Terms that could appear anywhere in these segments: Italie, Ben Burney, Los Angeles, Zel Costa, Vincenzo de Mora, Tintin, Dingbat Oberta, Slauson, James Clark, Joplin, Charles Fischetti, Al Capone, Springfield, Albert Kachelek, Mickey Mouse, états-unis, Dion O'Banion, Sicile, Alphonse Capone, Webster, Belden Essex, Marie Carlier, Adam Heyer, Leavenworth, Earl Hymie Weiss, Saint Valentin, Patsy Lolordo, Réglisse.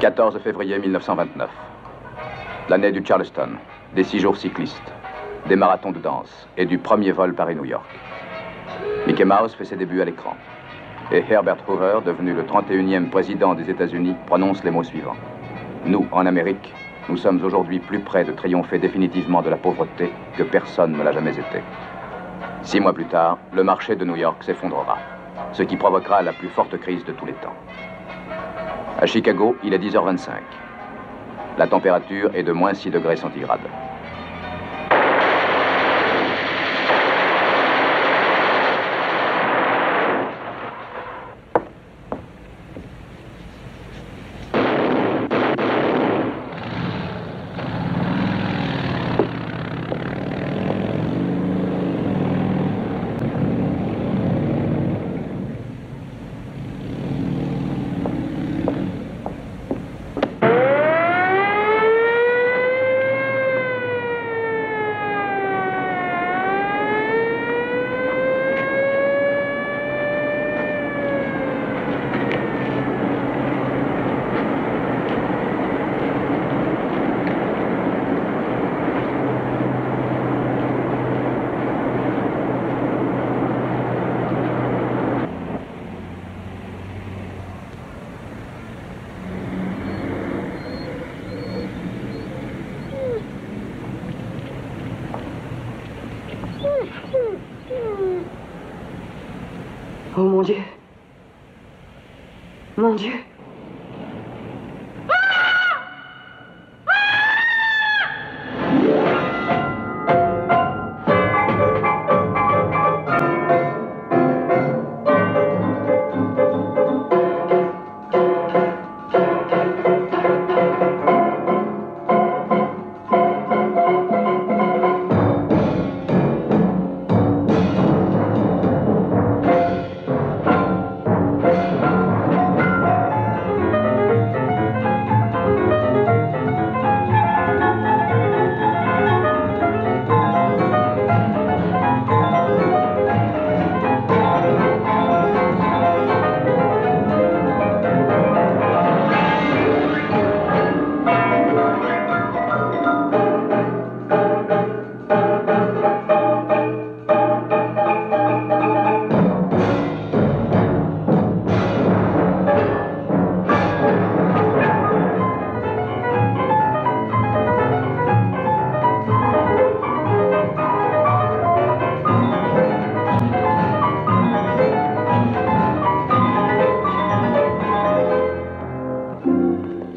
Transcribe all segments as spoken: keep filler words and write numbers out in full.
quatorze février mille neuf cent vingt-neuf, l'année du Charleston, des six jours cyclistes, des marathons de danse et du premier vol Paris-New York. Mickey Mouse fait ses débuts à l'écran. Et Herbert Hoover, devenu le trente et unième président des États-Unis, prononce les mots suivants. Nous, en Amérique, nous sommes aujourd'hui plus près de triompher définitivement de la pauvreté que personne ne l'a jamais été. Six mois plus tard, le marché de New York s'effondrera, ce qui provoquera la plus forte crise de tous les temps. À Chicago, il est dix heures vingt-cinq. La température est de moins six degrés centigrades. Oh mon Dieu. Mon Dieu.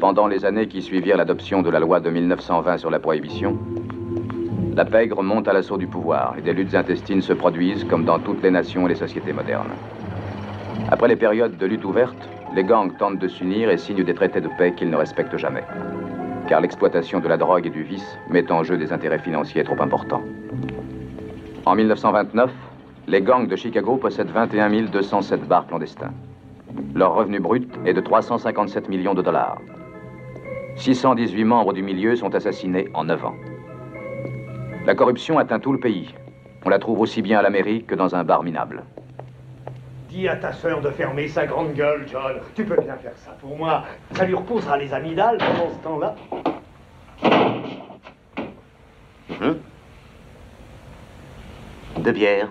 Pendant les années qui suivirent l'adoption de la loi de mille neuf cent vingt sur la prohibition, la pègre monte à l'assaut du pouvoir et des luttes intestines se produisent comme dans toutes les nations et les sociétés modernes. Après les périodes de lutte ouverte, les gangs tentent de s'unir et signent des traités de paix qu'ils ne respectent jamais, car l'exploitation de la drogue et du vice met en jeu des intérêts financiers trop importants. En mille neuf cent vingt-neuf, les gangs de Chicago possèdent vingt et un mille deux cent sept bars clandestins. Leur revenu brut est de trois cent cinquante-sept millions de dollars. six cent dix-huit membres du milieu sont assassinés en neuf ans. La corruption atteint tout le pays. On la trouve aussi bien à l'Amérique que dans un bar minable. Dis à ta sœur de fermer sa grande gueule, John. Tu peux bien faire ça pour moi. Ça lui reposera les amygdales pendant ce temps-là. Mmh. Deux bières.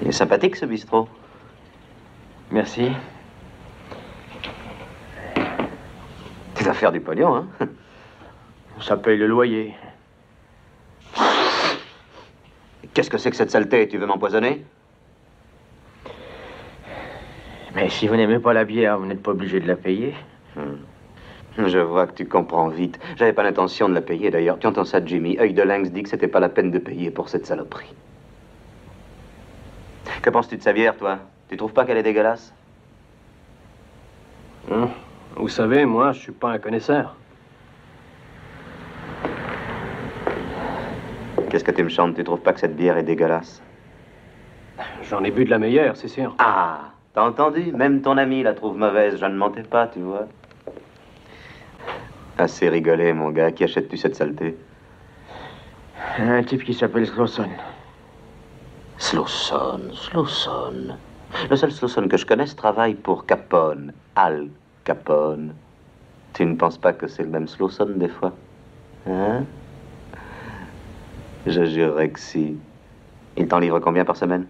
C'est sympathique, ce bistrot. Merci. Tu dois faire du pognon, hein? Ça paye le loyer. Qu'est-ce que c'est que cette saleté? Tu veux m'empoisonner? Mais si vous n'aimez pas la bière, vous n'êtes pas obligé de la payer. Hmm. Je vois que tu comprends vite. J'avais pas l'intention de la payer, d'ailleurs. Tu entends ça, Jimmy? Œil de lynx dit que c'était pas la peine de payer pour cette saloperie. Que penses-tu de sa bière, toi? Tu trouves pas qu'elle est dégueulasse? Hum. Vous savez, moi, je suis pas un connaisseur. Qu'est-ce que tu me chantes? Tu trouves pas que cette bière est dégueulasse? J'en ai bu de la meilleure, c'est sûr. Ah! T'as entendu? Même ton ami la trouve mauvaise. Je ne mentais pas, tu vois. Assez rigolé, mon gars. Qui achètes-tu cette saleté? Un type qui s'appelle Slauson. Slauson, Slauson. Le seul Slauson que je connaisse travaille pour Capone, Al Capone. Tu ne penses pas que c'est le même Slauson des fois? Hein? Je jurerais que si. Il t'en livre combien par semaine?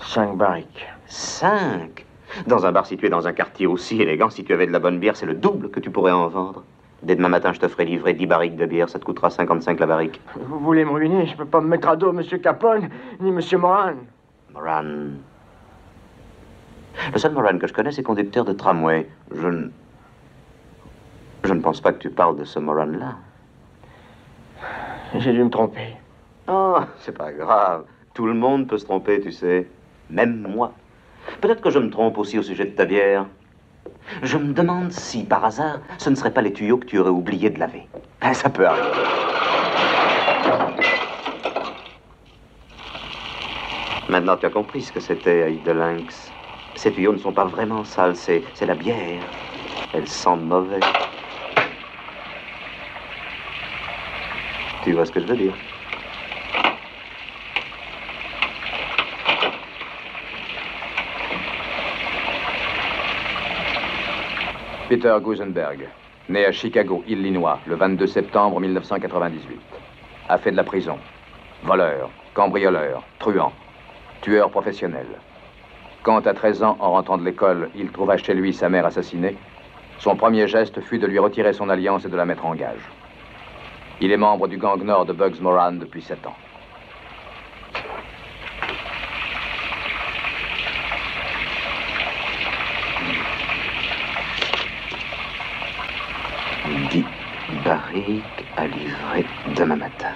Cinq barriques. Cinq? Dans un bar situé dans un quartier aussi élégant, si tu avais de la bonne bière, c'est le double que tu pourrais en vendre. Dès demain matin, je te ferai livrer dix barriques de bière. Ça te coûtera cinquante-cinq la barrique. Vous voulez me ruiner? Je ne peux pas me mettre à dos, Monsieur Capone, ni Monsieur Moran. Moran. Le seul Moran que je connais, c'est conducteur de tramway. Je ne... Je ne pense pas que tu parles de ce Moran-là. J'ai dû me tromper. Oh, c'est pas grave. Tout le monde peut se tromper, tu sais. Même moi. Peut-être que je me trompe aussi au sujet de ta bière. Je me demande si, par hasard, ce ne seraient pas les tuyaux que tu aurais oublié de laver. Ben, ça peut arriver. Maintenant, tu as compris ce que c'était à Idolynx. Ces tuyaux ne sont pas vraiment sales, c'est la bière. Elle sent mauvais. Tu vois ce que je veux dire? Peter Gusenberg, né à Chicago, Illinois, le vingt-deux septembre mille neuf cent quatre-vingt-dix-huit, a fait de la prison. Voleur, cambrioleur, truand, tueur professionnel. Quand, à treize ans, en rentrant de l'école, il trouva chez lui sa mère assassinée, son premier geste fut de lui retirer son alliance et de la mettre en gage. Il est membre du gang nord de Bugs Moran depuis sept ans. Barrique à livrer demain matin.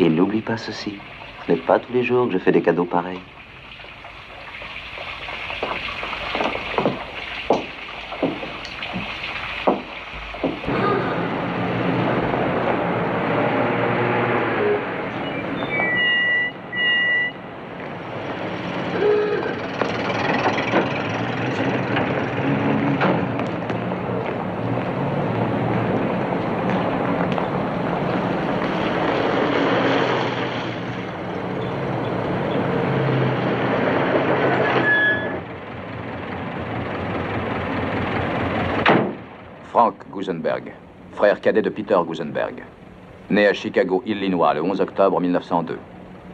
Et n'oublie pas ceci. Ce n'est pas tous les jours que je fais des cadeaux pareils. Gusenberg, frère cadet de Peter Gusenberg. Né à Chicago, Illinois, le onze octobre mille neuf cent deux.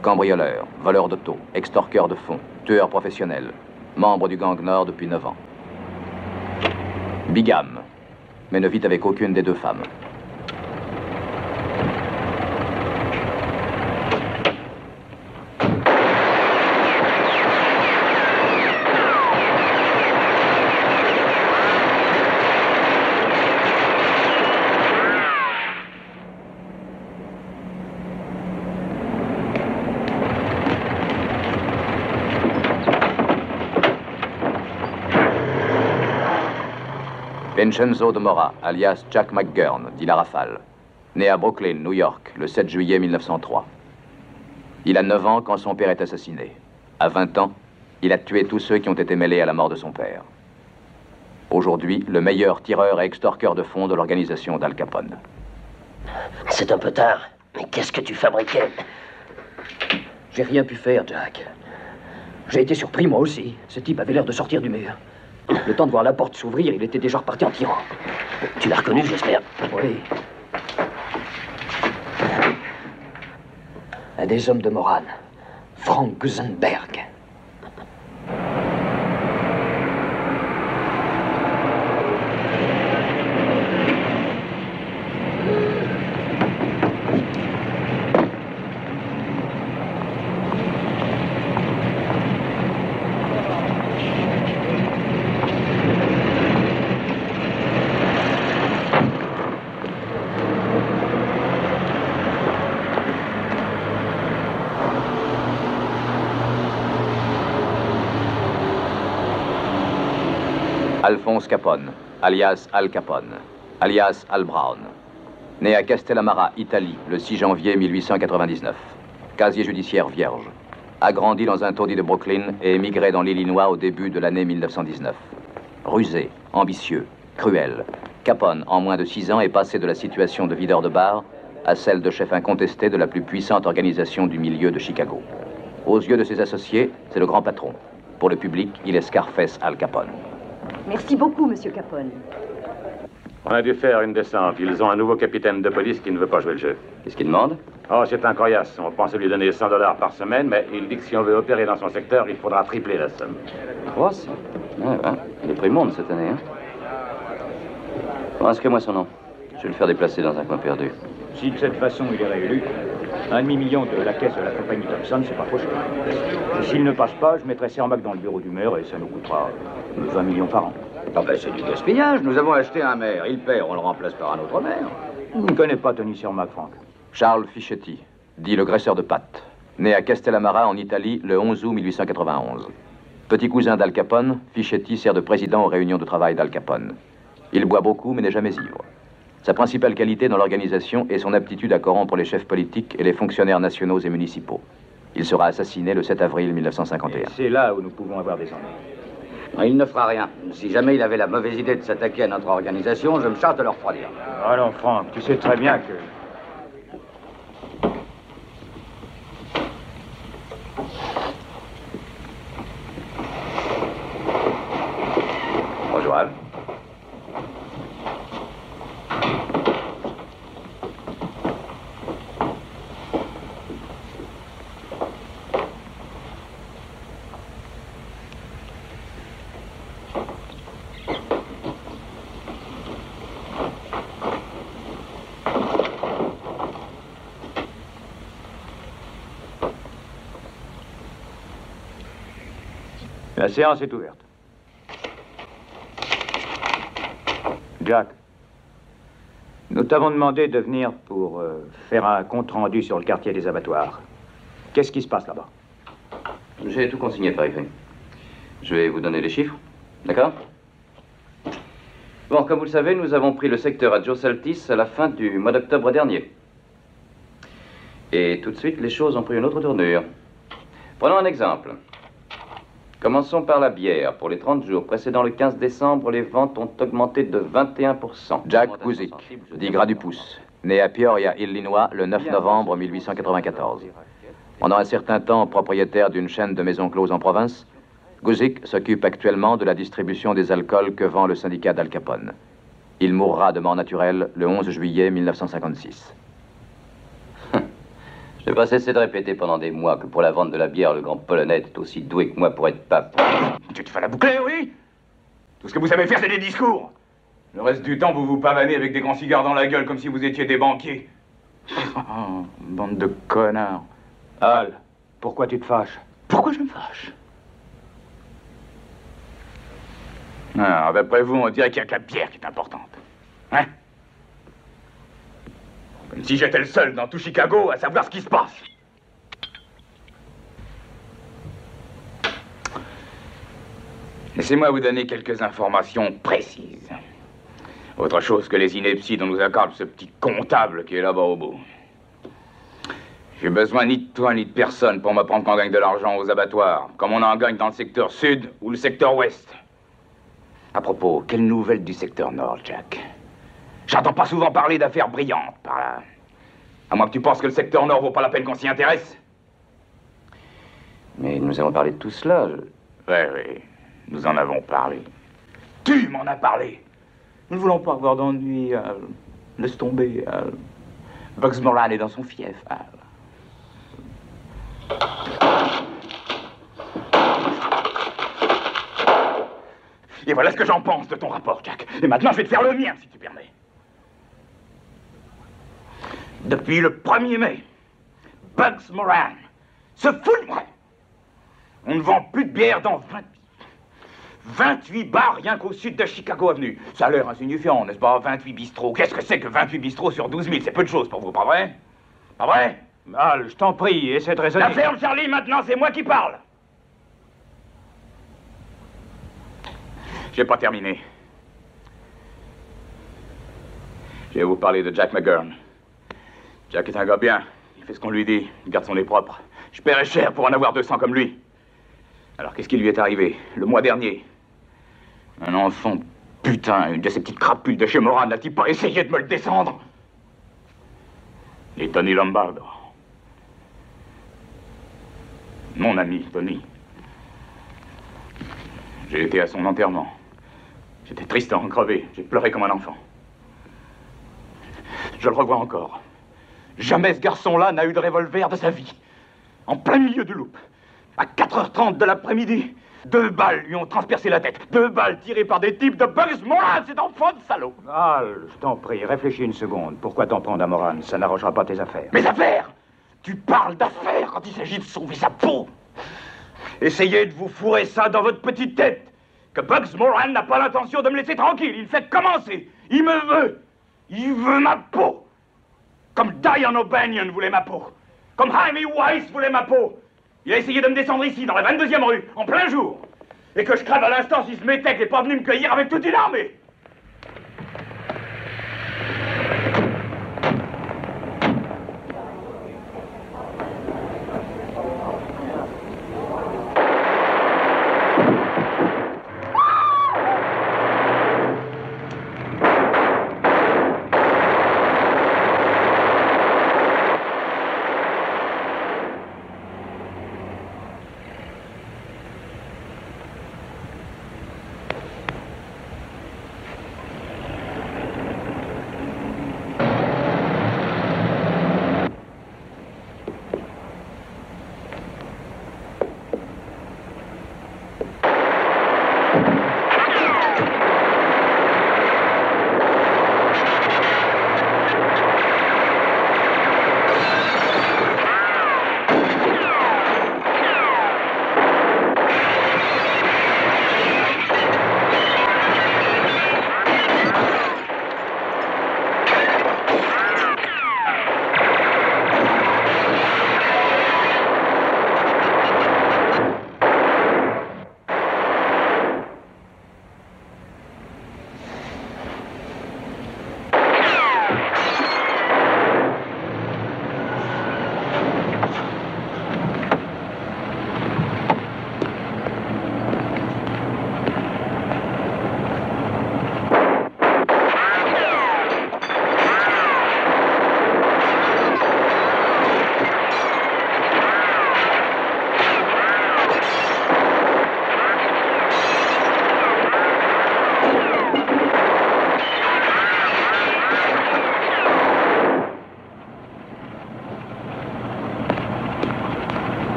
Cambrioleur, voleur d'auto, extorqueur de fonds, tueur professionnel, membre du gang nord depuis neuf ans. Bigame, mais ne vit avec aucune des deux femmes. Vincenzo de Mora, alias Jack McGurn, dit la rafale, né à Brooklyn, New York, le sept juillet mille neuf cent trois. Il a neuf ans quand son père est assassiné. À vingt ans, il a tué tous ceux qui ont été mêlés à la mort de son père. Aujourd'hui, le meilleur tireur et extorqueur de fonds de l'organisation d'Al Capone. C'est un peu tard, mais qu'est-ce que tu fabriquais? J'ai rien pu faire, Jack. J'ai été surpris, moi aussi. Ce type avait l'air de sortir du mur. Le temps de voir la porte s'ouvrir, il était déjà reparti en tirant. Tu l'as reconnu, j'espère. Oui. Un des hommes de Moran, Frank Gusenberg. Alphonse Capone, alias Al Capone, alias Al Brown, né à Castellammare, Italie, le six janvier mille huit cent quatre-vingt-dix-neuf. Casier judiciaire vierge. A grandi dans un taudis de Brooklyn et émigré dans l'Illinois au début de l'année mille neuf cent dix-neuf. Rusé, ambitieux, cruel, Capone, en moins de six ans, est passé de la situation de videur de bar à celle de chef incontesté de la plus puissante organisation du milieu de Chicago. Aux yeux de ses associés, c'est le grand patron. Pour le public, il est Scarface Al Capone. Merci beaucoup, Monsieur Capone. On a dû faire une descente. Ils ont un nouveau capitaine de police qui ne veut pas jouer le jeu. Qu'est-ce qu'il demande? Oh, c'est un coriace. On pensait lui donner cent dollars par semaine, mais il dit que si on veut opérer dans son secteur, il faudra tripler la somme. Trois, ça? Ouais, ben, il est pris monde cette année, hein? Bon, inscris-moi son nom. Je vais le faire déplacer dans un coin perdu. Si de cette façon il est réélu, un demi-million de la caisse de la compagnie Thompson, c'est pas possible. S'il ne passe pas, je mettrai Sermac dans le bureau du maire et ça nous coûtera vingt millions par an. Ah ben, c'est du gaspillage. Nous avons acheté un maire. Il perd, on le remplace par un autre maire. Il ne connaît pas Tony Sermac, Franck. Charles Fischetti, dit le graisseur de pâtes, né à Castellammare en Italie le onze août mille huit cent quatre-vingt-onze. Petit cousin d'Al Capone, Fischetti sert de président aux réunions de travail d'Al Capone. Il boit beaucoup mais n'est jamais ivre. Sa principale qualité dans l'organisation est son aptitude à corrompre les chefs politiques et les fonctionnaires nationaux et municipaux. Il sera assassiné le sept avril mille neuf cent cinquante et un. C'est là où nous pouvons avoir des ennuis. Il ne fera rien. Si jamais il avait la mauvaise idée de s'attaquer à notre organisation, je me charge de le refroidir. Allons, Franck, tu sais très bien que... Bonjour, Al. La séance est ouverte. Jack, nous t'avons demandé de venir pour euh, faire un compte-rendu sur le quartier des abattoirs. Qu'est-ce qui se passe là-bas? J'ai tout consigné par écrit. Je vais vous donner les chiffres, d'accord? Bon, comme vous le savez, nous avons pris le secteur à Joe Saltis à la fin du mois d'octobre dernier. Et tout de suite, les choses ont pris une autre tournure. Prenons un exemple. Commençons par la bière. Pour les trente jours précédant le quinze décembre, les ventes ont augmenté de vingt et un pour cent. Jack Kuzik, dit Gras du Pouce, né à Peoria, Illinois, le neuf novembre mille huit cent quatre-vingt-quatorze. Pendant un certain temps propriétaire d'une chaîne de maisons closes en province, Kuzik s'occupe actuellement de la distribution des alcools que vend le syndicat d'Al Capone. Il mourra de mort naturelle le onze juillet mille neuf cent cinquante-six. Je n'ai pas cessé de répéter pendant des mois que pour la vente de la bière, le grand Polonais est aussi doué que moi pour être pape. Tu te fais la boucler, oui? Tout ce que vous savez faire, c'est des discours. Le reste du temps, vous vous pavanez avec des grands cigares dans la gueule comme si vous étiez des banquiers. Oh, bande de connards. Al, pourquoi tu te fâches? Pourquoi je me fâche? Alors, d'après vous, on dirait qu'il n'y a que la bière qui est importante. Hein? Comme si j'étais le seul dans tout Chicago à savoir ce qui se passe. Laissez-moi vous donner quelques informations précises. Autre chose que les inepties dont nous accorde ce petit comptable qui est là-bas au bout. J'ai besoin ni de toi ni de personne pour m'apprendre qu'on gagne de l'argent aux abattoirs, comme on en gagne dans le secteur sud ou le secteur ouest. À propos, quelle nouvelle du secteur nord, Jack? J'entends pas souvent parler d'affaires brillantes par là. À moins que tu penses que le secteur nord vaut pas la peine qu'on s'y intéresse. Mais nous avons parlé de tout cela. Je... Ouais, oui, nous en avons parlé. Tu m'en as parlé. Nous ne voulons pas avoir d'ennui, Al. Laisse tomber, Al. Bugs Moran est dans son fief, Al. Et voilà ce que j'en pense de ton rapport, Jack. Et maintenant, je vais te faire le mien, si tu permets. Depuis le premier mai, Bugs Moran se fout de moi. On ne vend plus de bière dans vingt... vingt-huit bars rien qu'au sud de Chicago Avenue. Ça a l'air insignifiant, n'est-ce pas? vingt-huit bistrots. Qu'est-ce que c'est que vingt-huit bistrots sur douze mille? C'est peu de choses pour vous, pas vrai? Pas vrai? Al, je t'en prie, essaie de raisonner. La ferme, Charlie, maintenant, c'est moi qui parle. J'ai pas terminé. Je vais vous parler de Jack McGurn. Jack est un gars bien. Il fait ce qu'on lui dit. Il garde son nez propre. Je paierais cher pour en avoir deux cents comme lui. Alors, qu'est-ce qui lui est arrivé le mois dernier? Un enfant, putain, une de ces petites crapules de chez Moran n'a-t-il pas essayé de me le descendre? et Tony Lombardo. Mon ami Tony. J'ai été à son enterrement. J'étais triste à en crever. J'ai pleuré comme un enfant. Je le revois encore. Jamais ce garçon-là n'a eu de revolver de sa vie. En plein milieu du loop, à quatre heures trente de l'après-midi, deux balles lui ont transpercé la tête. Deux balles tirées par des types de Bugs Moran, cet enfant de salaud. Ah, je t'en prie, réfléchis une seconde. Pourquoi t'en prendre à Moran? Ça n'arrangera pas tes affaires. Mes affaires? Tu parles d'affaires quand il s'agit de sauver sa peau. Essayez de vous fourrer ça dans votre petite tête. Que Bugs Moran n'a pas l'intention de me laisser tranquille. Il fait commencer. Il me veut. Il veut ma peau. Comme Dion O'Banion voulait ma peau. Comme Hymie Weiss voulait ma peau. Il a essayé de me descendre ici, dans la vingt-deuxième rue, en plein jour. Et que je crève à l'instant s'il se mettait qu'il n'est pas venu me cueillir avec toute une armée.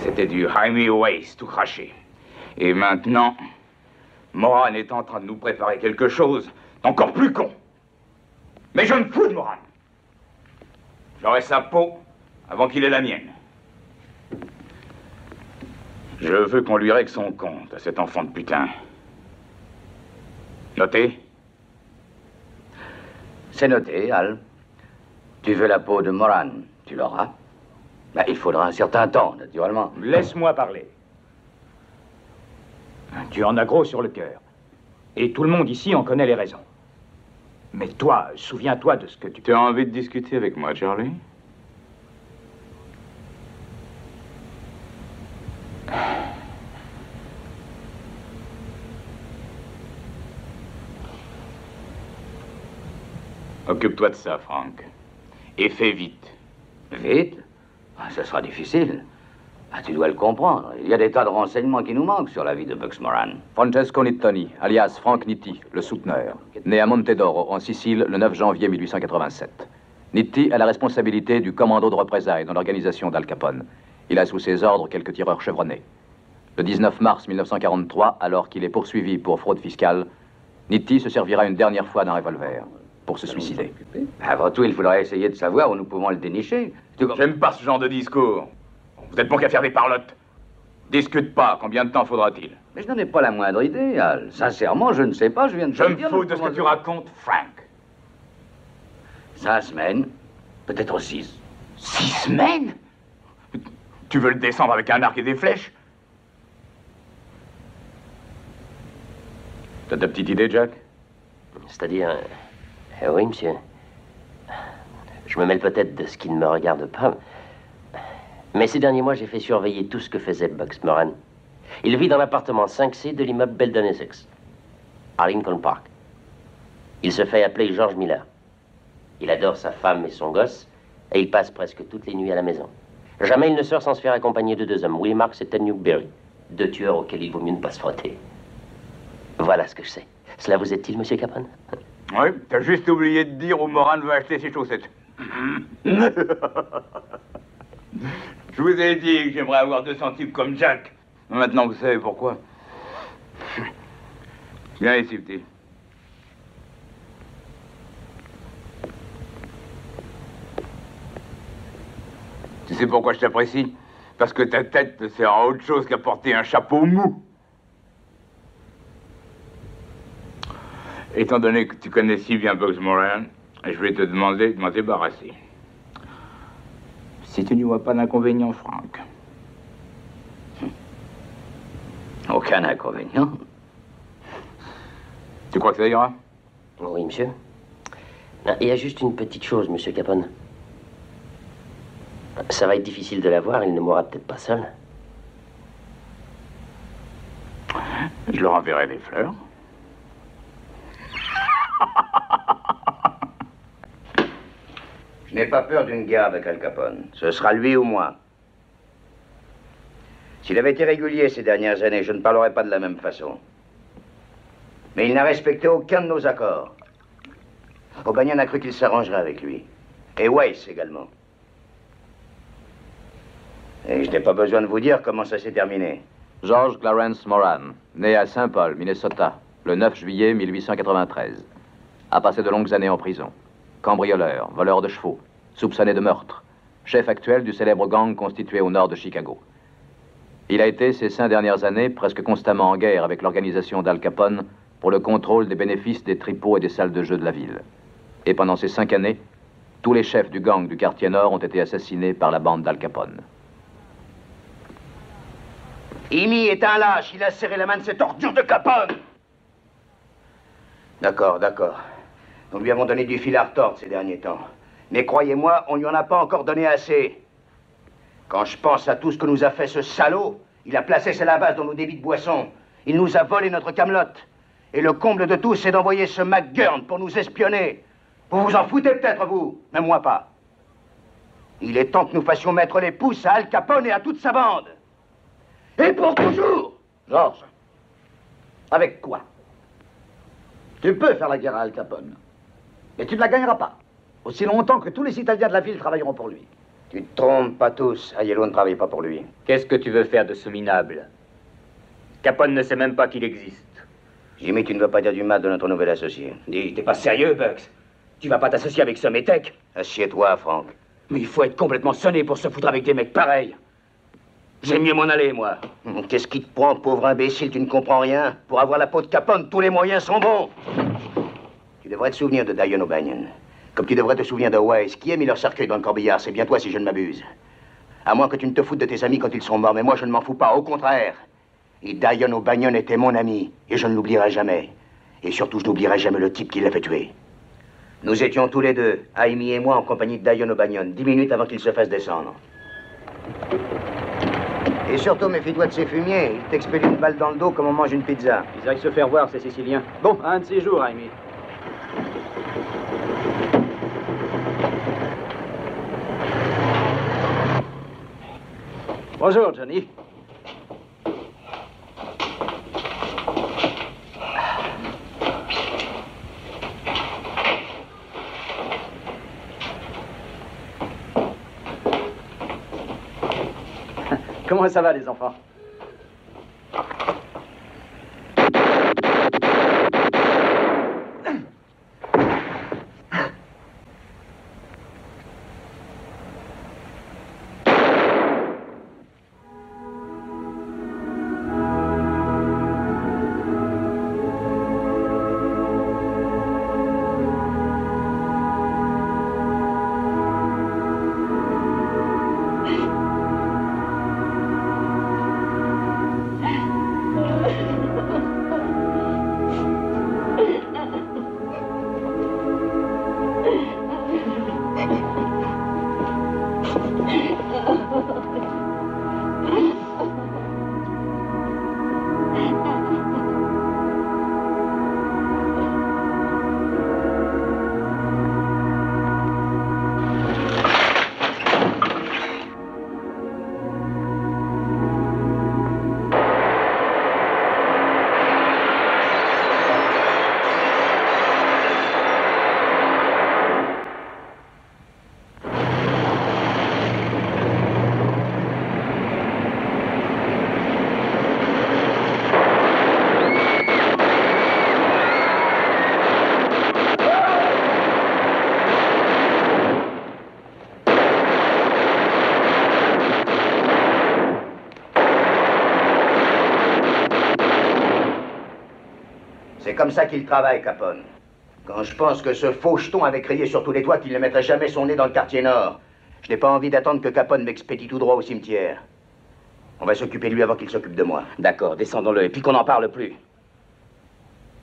C'était du Hymie Weiss, tout craché. Et maintenant, Moran est en train de nous préparer quelque chose d'encore plus con. Mais je me fous de Moran. J'aurai sa peau avant qu'il ait la mienne. Je veux qu'on lui règle son compte à cet enfant de putain. Noté? C'est noté, Al. Tu veux la peau de Moran, tu l'auras. Ben, il faudra un certain temps, naturellement. Laisse-moi parler. Tu en as gros sur le cœur. Et tout le monde ici en connaît les raisons. Mais toi, souviens-toi de ce que tu... Tu as envie de discuter avec moi, Charlie? Occupe-toi de ça, Frank. Et fais vite. Vite? Ce sera difficile. Ah, tu dois le comprendre. Il y a des tas de renseignements qui nous manquent sur la vie de Bugs Moran. Francesco Nittoni, alias Frank Nitti, le souteneur, né à Montedoro, en Sicile, le neuf janvier mille huit cent quatre-vingt-sept. Nitti a la responsabilité du commando de représailles dans l'organisation d'Al Capone. Il a sous ses ordres quelques tireurs chevronnés. Le dix-neuf mars mille neuf cent quarante-trois, alors qu'il est poursuivi pour fraude fiscale, Nitti se servira une dernière fois d'un revolver pour se suicider. Avant tout, il faudrait essayer de savoir où nous pouvons le dénicher. J'aime pas ce genre de discours. On Vous êtes bon qu'à faire des parlottes. Discute pas, combien de temps faudra-t-il? Mais je n'en ai pas la moindre idée, Al. Sincèrement, je ne sais pas, je viens de te dire... Je me fous de ce que tu racontes, Frank. Cinq semaines, peut-être six. Six semaines? Tu veux le descendre avec un arc et des flèches? T'as ta petite idée, Jack? C'est-à-dire... Euh, oui, monsieur. Je me mêle peut-être de ce qui ne me regarde pas. Mais ces derniers mois, j'ai fait surveiller tout ce que faisait Bugs Moran. Il vit dans l'appartement cinq C de l'immeuble Belden Essex, à Lincoln Park. Il se fait appeler George Miller. Il adore sa femme et son gosse, et il passe presque toutes les nuits à la maison. Jamais il ne sort sans se faire accompagner de deux hommes, Willie Marks et Ted Newberry, deux tueurs auxquels il vaut mieux ne pas se frotter. Voilà ce que je sais. Cela vous est-il, monsieur Capone? Oui, t'as juste oublié de dire où Moran veut acheter ses chaussettes. Je vous ai dit que j'aimerais avoir deux centimes comme Jack. Maintenant, vous savez pourquoi. Viens ici, petit. Tu sais pourquoi je t'apprécie? Parce que ta tête te sert à autre chose qu'à porter un chapeau mou. Étant donné que tu connais si bien Bugs Moran, je vais te demander de m'en débarrasser. Si tu n'y vois pas d'inconvénient, Frank. Aucun inconvénient. Tu crois que ça ira? Oui, monsieur. Il y a juste une petite chose, monsieur Capone. Ça va être difficile de la voir, il ne mourra peut-être pas seul. Je leur enverrai des fleurs. Je n'ai pas peur d'une guerre avec Al Capone. Ce sera lui ou moi. S'il avait été régulier ces dernières années, je ne parlerais pas de la même façon. Mais il n'a respecté aucun de nos accords. O'Banion a cru qu'il s'arrangerait avec lui. Et Weiss également. Et je n'ai pas besoin de vous dire comment ça s'est terminé. George Clarence Moran, né à Saint-Paul, Minnesota, le neuf juillet mille huit cent quatre-vingt-treize, a passé de longues années en prison. Cambrioleur, voleur de chevaux, soupçonné de meurtre, chef actuel du célèbre gang constitué au nord de Chicago. Il a été, ces cinq dernières années, presque constamment en guerre avec l'organisation d'Al Capone pour le contrôle des bénéfices des tripots et des salles de jeu de la ville. Et pendant ces cinq années, tous les chefs du gang du quartier nord ont été assassinés par la bande d'Al Capone. Hymie est un lâche, il a serré la main de cette ordure de Capone. D'accord, d'accord. Nous lui avons donné du fil à retordre ces derniers temps. Mais croyez-moi, on n'y en a pas encore donné assez. Quand je pense à tout ce que nous a fait ce salaud, il a placé ses lavasses dans nos débits de boissons. Il nous a volé notre camelote. Et le comble de tout, c'est d'envoyer ce McGurn pour nous espionner. Vous vous en foutez peut-être, vous, mais moi pas. Il est temps que nous fassions mettre les pouces à Al Capone et à toute sa bande. Et pour toujours! Georges, avec quoi? Tu peux faire la guerre à Al Capone. Mais tu ne la gagneras pas, aussi longtemps que tous les Italiens de la ville travailleront pour lui. Tu te trompes pas tous, Aiello ne travaille pas pour lui. Qu'est-ce que tu veux faire de ce minable? Capone ne sait même pas qu'il existe. Jimmy, tu ne veux pas dire du mal de notre nouvel associé. Dis, t'es pas sérieux, Bugs? Tu vas pas t'associer avec ce métèque? Assieds-toi, Frank. Mais il faut être complètement sonné pour se foutre avec des mecs pareils. J'aime mieux m'en aller, moi. Qu'est-ce qui te prend, pauvre imbécile, tu ne comprends rien? Pour avoir la peau de Capone, tous les moyens sont bons. Tu devrais te souvenir de Dion O'Banion, comme tu devrais te souvenir de Weiss, qui a mis leur cercueil dans le corbillard. C'est bien toi si je ne m'abuse. À moins que tu ne te foutes de tes amis quand ils sont morts, mais moi je ne m'en fous pas, au contraire. Et Dion O'Banion était mon ami, et je ne l'oublierai jamais. Et surtout, je n'oublierai jamais le type qui l'avait tué. Nous étions tous les deux, Hymie et moi, en compagnie de Dion O'Banion, dix minutes avant qu'il se fasse descendre. Et surtout, méfie-toi de ces fumiers, ils t'expédient une balle dans le dos comme on mange une pizza. Ils aillent se faire voir, ces Siciliens. Bon, un de ces jours, Hymie. Bonjour, Johnny. Comment ça va, les enfants? comme ça qu'il travaille, Capone. Quand je pense que ce faux jeton avait crié sur tous les toits qu'il ne mettrait jamais son nez dans le quartier nord, je n'ai pas envie d'attendre que Capone m'expédie tout droit au cimetière. On va s'occuper de lui avant qu'il s'occupe de moi. D'accord, descendons-le, et puis qu'on n'en parle plus.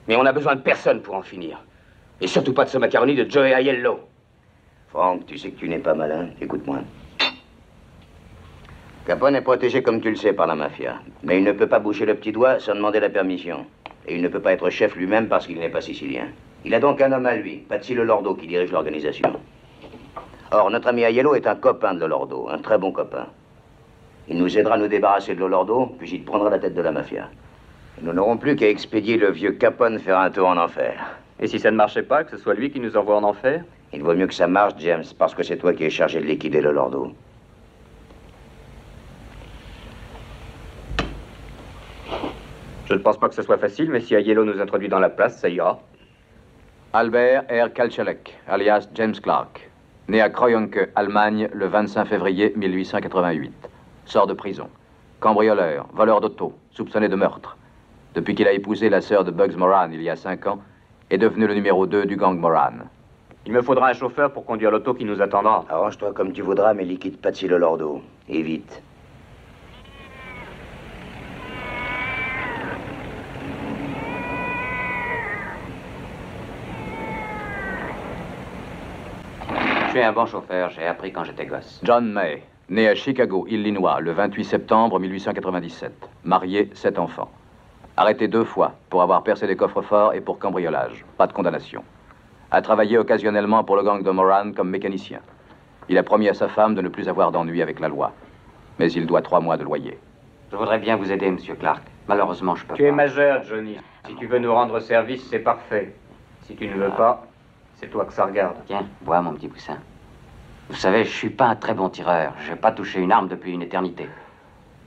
Mais on a besoin de personne pour en finir. Et surtout pas de ce macaroni de Joey Aiello. Franck, tu sais que tu n'es pas malin, écoute-moi. Capone est protégé, comme tu le sais, par la mafia. Mais il ne peut pas bouger le petit doigt sans demander la permission. Et il ne peut pas être chef lui-même parce qu'il n'est pas sicilien. Il a donc un homme à lui, Patsy Lolordo, qui dirige l'organisation. Or, notre ami Aiello est un copain de Lolordo, un très bon copain. Il nous aidera à nous débarrasser de Lolordo, puis il prendra la tête de la mafia. Et nous n'aurons plus qu'à expédier le vieux Capone faire un tour en enfer. Et si ça ne marchait pas, que ce soit lui qui nous envoie en enfer? Il vaut mieux que ça marche, James, parce que c'est toi qui es chargé de liquider Lolordo. Je ne pense pas que ce soit facile, mais si Aiello nous introduit dans la place, ça ira. Albert R. Kalchalek, alias James Clark, né à Kroyonke, Allemagne, le vingt-cinq février mille huit cent quatre-vingt-huit. Sort de prison. Cambrioleur, voleur d'auto, soupçonné de meurtre. Depuis qu'il a épousé la sœur de Bugs Moran il y a cinq ans, est devenu le numéro deux du gang Moran. Il me faudra un chauffeur pour conduire l'auto qui nous attendra. Arrange-toi comme tu voudras, mais liquide Patsy Lolordo. Et vite. Je suis un bon chauffeur, j'ai appris quand j'étais gosse. John May, né à Chicago, Illinois, le vingt-huit septembre mille huit cent quatre-vingt-dix-sept. Marié, sept enfants. Arrêté deux fois pour avoir percé des coffres forts et pour cambriolage. Pas de condamnation. A travaillé occasionnellement pour le gang de Moran comme mécanicien. Il a promis à sa femme de ne plus avoir d'ennui avec la loi. Mais il doit trois mois de loyer. Je voudrais bien vous aider, Monsieur Clark. Malheureusement, je peux pas. Tu es majeur, Johnny. Si tu veux nous rendre service, c'est parfait. Si tu ne veux pas... C'est toi que ça regarde. Tiens, bois mon petit poussin. Vous savez, je suis pas un très bon tireur. J'ai pas touché une arme depuis une éternité.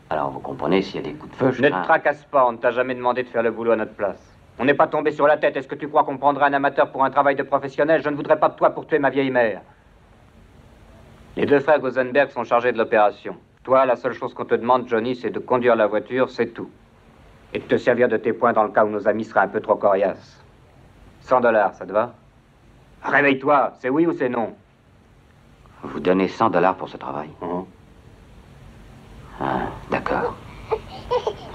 Alors vous comprenez, s'il y a des coups de feu, je... Ne te tracasse pas, on ne t'a jamais demandé de faire le boulot à notre place. On n'est pas tombé sur la tête. Est-ce que tu crois qu'on prendrait un amateur pour un travail de professionnel? Je ne voudrais pas de toi pour tuer ma vieille mère. Les deux frères Gusenberg sont chargés de l'opération. Toi, la seule chose qu'on te demande, Johnny, c'est de conduire la voiture, c'est tout. Et de te servir de tes poings dans le cas où nos amis seraient un peu trop coriaces. cent dollars, ça te va? Réveille-toi, c'est oui ou c'est non? Vous donnez cent dollars pour ce travail? Mmh. Ah, d'accord.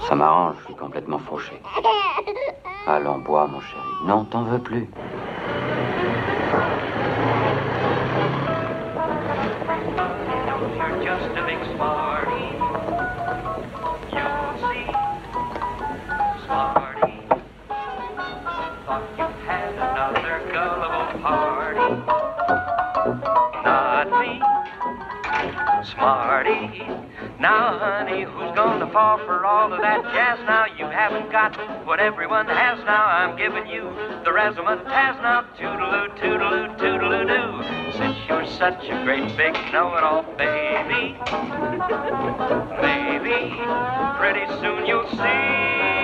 Ça m'arrange, je suis complètement fauché. Allons, bois, mon chéri. Non, t'en veux plus. Smarty, now honey, who's gonna fall for all of that jazz? Now you haven't got what everyone has. Now I'm giving you the resonant task. Now toodaloo, toodaloo, toodaloo doo. Since you're such a great big know-it-all, baby, baby, pretty soon you'll see.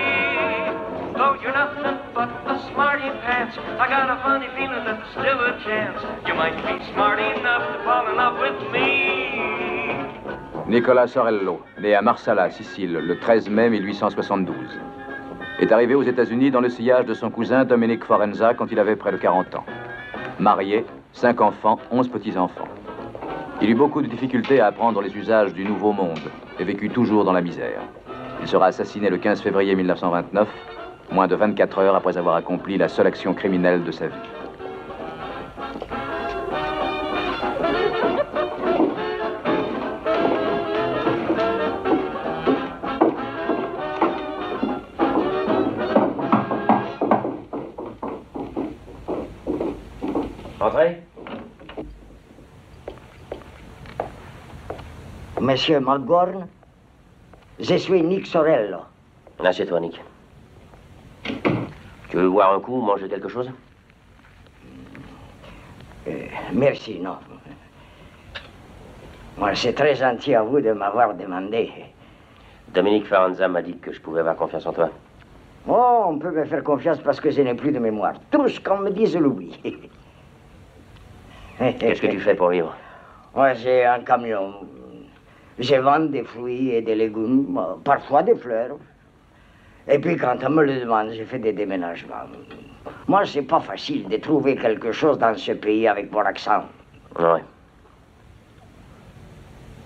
Though you're nothing but a smarty pants, I got a funny feeling that there's still a chance you might be smart enough to fall in love with me. Nicolas Sorello, né à Marsala, Sicile, le treize mai mille huit cent soixante-douze, est arrivé aux États-Unis dans le sillage de son cousin Dominique Faranza quand il avait près de quarante ans. Marié, cinq enfants, onze petits-enfants. Il eut beaucoup de difficultés à apprendre les usages du Nouveau Monde et vécut toujours dans la misère. Il sera assassiné le quinze février mille neuf cent vingt-neuf, moins de vingt-quatre heures après avoir accompli la seule action criminelle de sa vie. Monsieur McGurn, je suis Nick Sorello. Assieds-toi, Nick. Tu veux boire un coup ou manger quelque chose? euh, Merci, non. Moi, c'est très gentil à vous de m'avoir demandé. Dominique Faranza m'a dit que je pouvais avoir confiance en toi. Oh, on peut me faire confiance parce que je n'ai plus de mémoire. Tout ce qu'on me dit, je l'oublie. Qu'est-ce que tu fais pour vivre? Moi, j'ai un camion. Je vends des fruits et des légumes, parfois des fleurs. Et puis quand on me le demande, j'ai fait des déménagements. Moi, c'est pas facile de trouver quelque chose dans ce pays avec mon accent. Ouais.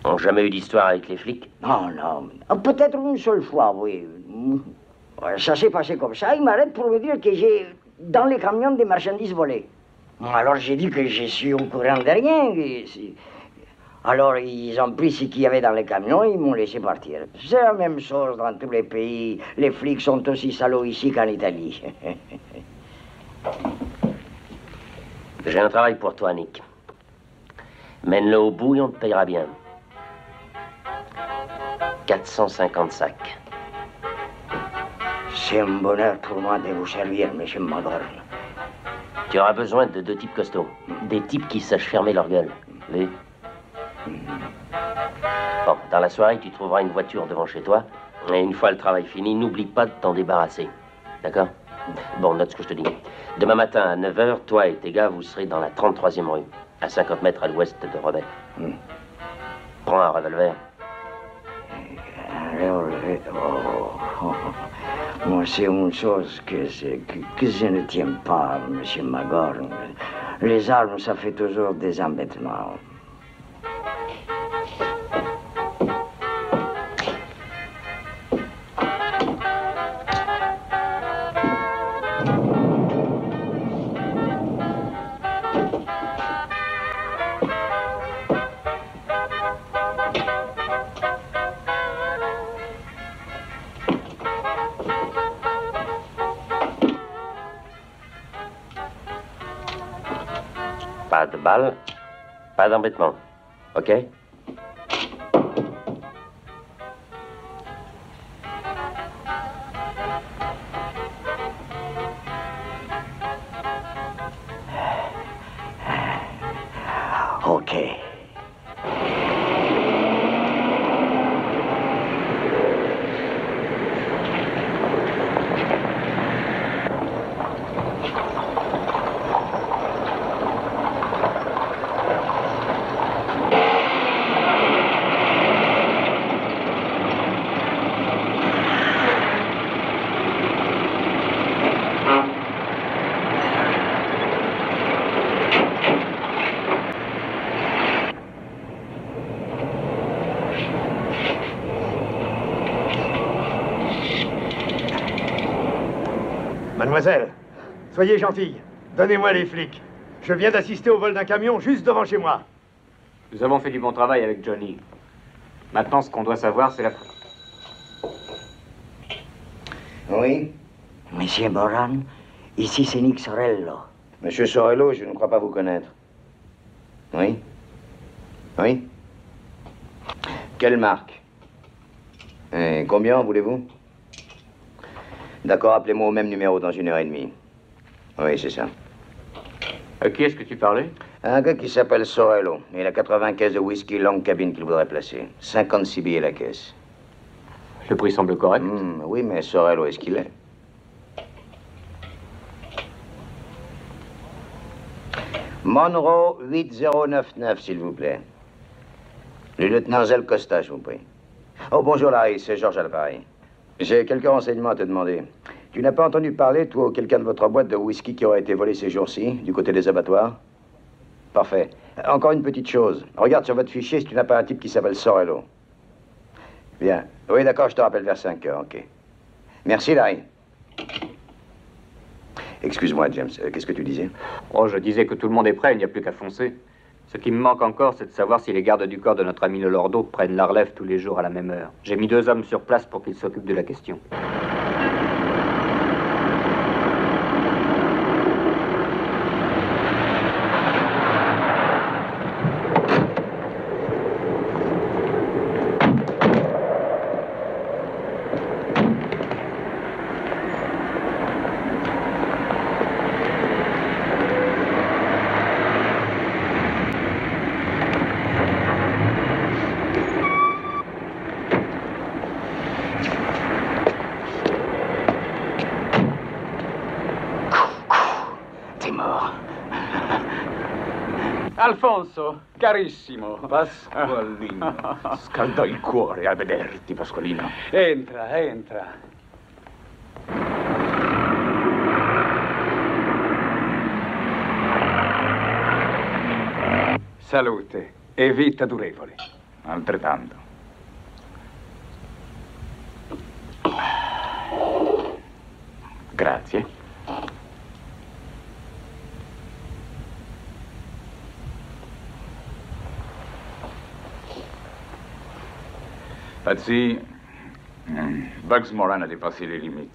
On n'a jamais eu d'histoire avec les flics? Non, non. Peut-être une seule fois, oui. Ça s'est passé comme ça. Ils m'arrêtent pour me dire que j'ai dans les camions des marchandises volées. Alors j'ai dit que je suis au courant de rien. Alors ils ont pris ce qu'il y avait dans les camions et ils m'ont laissé partir. C'est la même chose dans tous les pays. Les flics sont aussi salauds ici qu'en Italie. J'ai un travail pour toi, Nick. Mène-le au bout et on te payera bien. quatre cent cinquante sacs. C'est un bonheur pour moi de vous servir, monsieur McGurn. Tu auras besoin de deux types costauds. Des types qui sachent fermer leur gueule. Oui. Bon, dans la soirée, tu trouveras une voiture devant chez toi. Et une fois le travail fini, n'oublie pas de t'en débarrasser. D'accord? Bon, note ce que je te dis. Demain matin à neuf heures, toi et tes gars, vous serez dans la trente-troisième rue, à cinquante mètres à l'ouest de Rebet. Mm. Prends un revolver. Moi, c'est une chose que, que, que je ne tiens pas, monsieur McGurn. Les armes, ça fait toujours des embêtements. Pas de balles, pas d'embêtement, ok? Ok. Mademoiselle, soyez gentille. Donnez-moi les flics. Je viens d'assister au vol d'un camion juste devant chez moi. Nous avons fait du bon travail avec Johnny. Maintenant, ce qu'on doit savoir, c'est la... Oui? Monsieur Moran, ici c'est Nick Sorello. Monsieur Sorello, je ne crois pas vous connaître. Oui? Oui? Quelle marque? Et combien en voulez-vous? D'accord, appelez-moi au même numéro dans une heure et demie. Oui, c'est ça. À qui est-ce que tu parlais? Un gars qui s'appelle Sorello. Il a quatre-vingts caisses de whisky longue cabine qu'il voudrait placer. cinquante-six billets la caisse. Le prix semble correct. Mmh, oui, mais Sorello, est-ce qu'il est? Monroe huit zéro neuf neuf, s'il vous plaît. Le lieutenant Zel Costa, je vous prie. Oh, bonjour, Larry, c'est Georges Alvarez. J'ai quelques renseignements à te demander. Tu n'as pas entendu parler, toi ou quelqu'un de votre boîte, de whisky qui aurait été volé ces jours-ci, du côté des abattoirs? Parfait. Encore une petite chose. Regarde sur votre fichier si tu n'as pas un type qui s'appelle Sorello. Bien. Oui, d'accord, je te rappelle vers cinq heures, ok. Merci, Larry. Excuse-moi, James, euh, qu'est-ce que tu disais? Oh, je disais que tout le monde est prêt, il n'y a plus qu'à foncer. Ce qui me manque encore, c'est de savoir si les gardes du corps de notre ami Lolordo prennent la relève tous les jours à la même heure. J'ai mis deux hommes sur place pour qu'ils s'occupent de la question. Alfonso, carissimo. Pasqualino, scalda il cuore a vederti, Pasqualino. Entra, entra. salute e vita durevole. Altrettanto. Grazie. Patsy, Bugs Moran a dépassé les limites.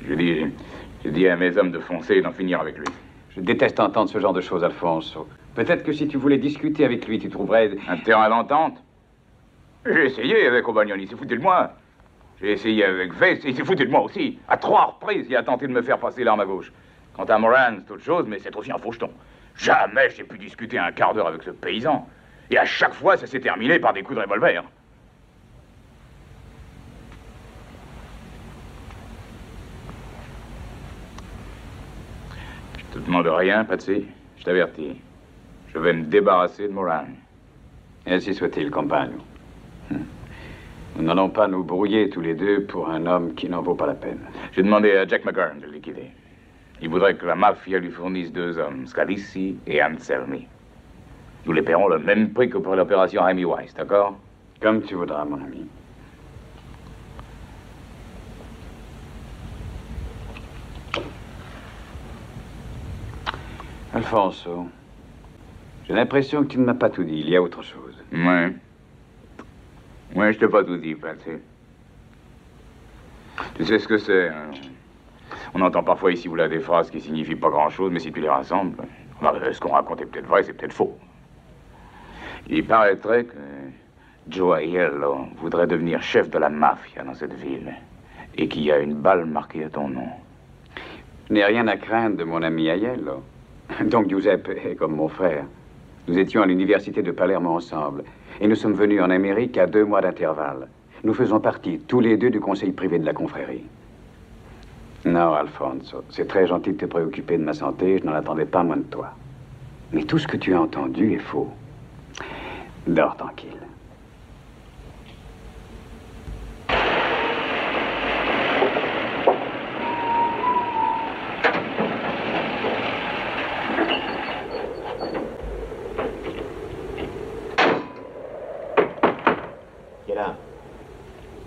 Je dis, je dis à mes hommes de foncer et d'en finir avec lui. Je déteste entendre ce genre de choses, Alphonse. Peut-être que si tu voulais discuter avec lui, tu trouverais... Un terrain d'entente? J'ai essayé avec O'Banion, il s'est foutu de moi. J'ai essayé avec Weiss, il s'est foutu de moi aussi. À trois reprises, il a tenté de me faire passer l'arme à gauche. Quant à Moran, c'est autre chose, mais c'est aussi un faucheton. Jamais j'ai pu discuter un quart d'heure avec ce paysan. Et à chaque fois, ça s'est terminé par des coups de revolver. Je te demande rien, Patsy. Je t'avertis. Je vais me débarrasser de Moran. Ainsi soit-il, compagnon. Nous n'allons pas nous brouiller tous les deux pour un homme qui n'en vaut pas la peine. J'ai demandé à Jack McGurn de le liquider. Il voudrait que la mafia lui fournisse deux hommes, Scalisi et Anselmi. Nous les paierons le même prix que pour l'opération Hymie Weiss, d'accord? Comme tu voudras, mon ami. Alfonso, j'ai l'impression que tu ne m'as pas tout dit. Il y a autre chose. Ouais. Ouais, je t'ai pas tout dit, Patsy. Tu sais ce que c'est, hein? On entend parfois ici ou là des phrases qui signifient pas grand-chose, mais si tu les rassembles, bah, ce qu'on raconte est peut-être vrai, c'est peut-être faux. Il paraîtrait que Joey Aiello voudrait devenir chef de la mafia dans cette ville et qu'il y a une balle marquée à ton nom. Je n'ai rien à craindre de mon ami Aiello. Donc Giuseppe est comme mon frère. Nous étions à l'université de Palerme ensemble et nous sommes venus en Amérique à deux mois d'intervalle. Nous faisons partie, tous les deux, du conseil privé de la confrérie. Non, Alfonso, c'est très gentil de te préoccuper de ma santé, je n'en attendais pas moins de toi. Mais tout ce que tu as entendu est faux. Dors tranquille.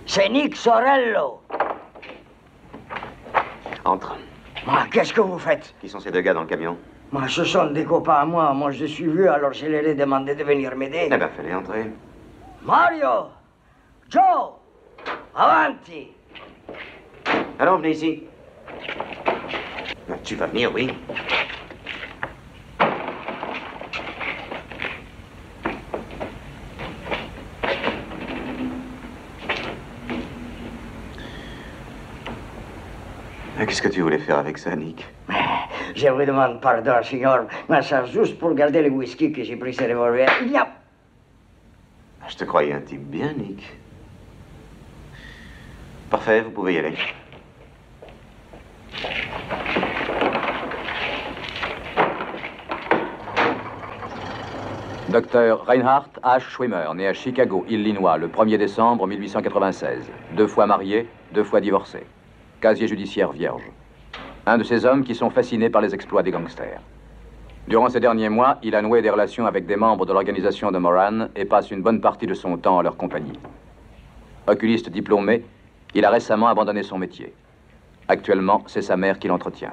C'est Nick Sorello. Entre. Ah, qu'est-ce que vous faites? Qui sont ces deux gars dans le camion? Moi, ce sont des copains à moi. Moi, je suis vu, alors je leur ai demandé de venir m'aider. Eh ben, fallait entrer. Mario! Joe! Avanti! Allons, venez ici. Tu vas venir, oui. Qu'est-ce que tu voulais faire avec ça, Nick? Je vous demande pardon, signor, mais c'est juste pour garder le whisky que j'ai pris ce revolver. Il y a... Je te croyais un type bien, Nick. Parfait, vous pouvez y aller. Docteur Reinhard H. Schwimmer, né à Chicago, Illinois, le premier décembre mille huit cent quatre-vingt-seize. Deux fois marié, deux fois divorcé. Casier judiciaire vierge. Un de ces hommes qui sont fascinés par les exploits des gangsters. Durant ces derniers mois, il a noué des relations avec des membres de l'organisation de Moran et passe une bonne partie de son temps à leur compagnie. Oculiste diplômé, il a récemment abandonné son métier. Actuellement, c'est sa mère qui l'entretient.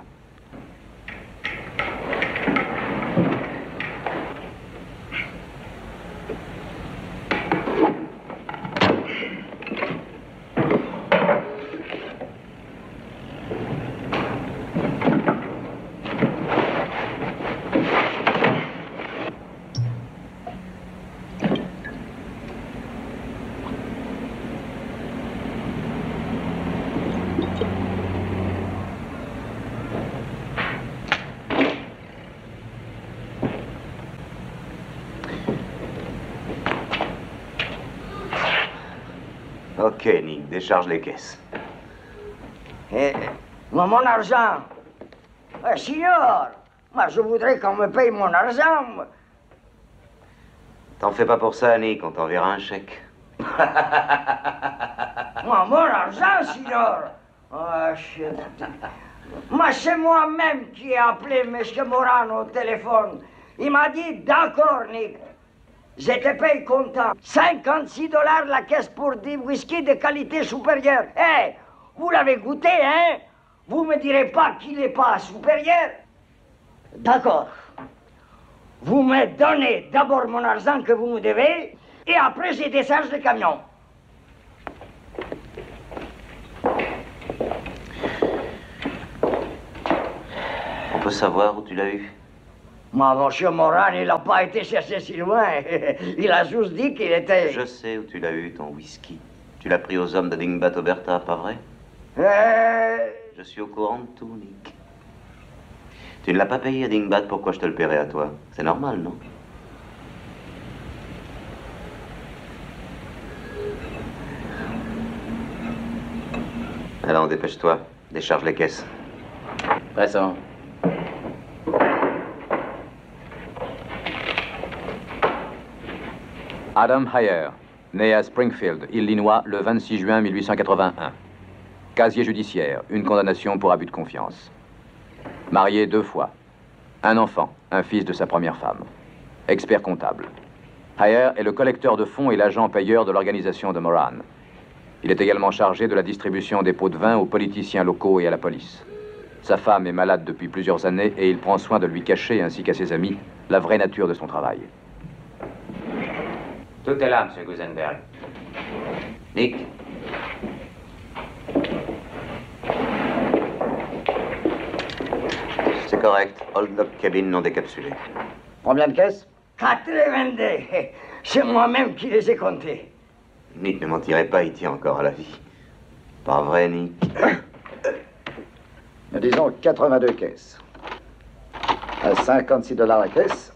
Ok, Nick, décharge les caisses. Eh, moi, mon argent. Eh, signor, moi, je voudrais qu'on me paye mon argent. T'en fais pas pour ça, Nick, on t'enverra un chèque. Moi, mon argent, signor. Oh, je... Moi, c'est moi-même qui ai appelé M. Moran au téléphone. Il m'a dit, d'accord, Nick, je te paye comptant. cinquante-six dollars la caisse pour du whisky de qualité supérieure. Eh, hey, vous l'avez goûté, hein? Vous me direz pas qu'il n'est pas supérieur. D'accord. Vous me donnez d'abord mon argent que vous me devez, et après je décharge le camion. On peut savoir où tu l'as eu? Mais monsieur Moran, il n'a pas été chercher si loin. Il a juste dit qu'il était... Je sais où tu l'as eu, ton whisky. Tu l'as pris aux hommes de Dingbat Oberta, pas vrai? Euh... Je suis au courant de tout, Nick. Tu ne l'as pas payé à Dingbat, pourquoi je te le paierai à toi? C'est normal, non? Alors, dépêche-toi. Décharge les caisses. Ouais, ça va. Adam Heyer, né à Springfield, Illinois, le vingt-six juin mille huit cent quatre-vingt-un. Casier judiciaire, une condamnation pour abus de confiance. Marié deux fois. Un enfant, un fils de sa première femme. Expert comptable. Heyer est le collecteur de fonds et l'agent payeur de l'organisation de Moran. Il est également chargé de la distribution des pots de vin aux politiciens locaux et à la police. Sa femme est malade depuis plusieurs années et il prend soin de lui cacher, ainsi qu'à ses amis, la vraie nature de son travail. Tout est là, monsieur Gusenberg. Nick. C'est correct. Old Dog Cabin non décapsulé. Combien de caisses? quatre-vingt-deux. C'est moi-même qui les ai comptées. Nick ne mentirait pas, il tient encore à la vie. Pas vrai, Nick? Nous disons quatre-vingt-deux caisses. À cinquante-six dollars la caisse.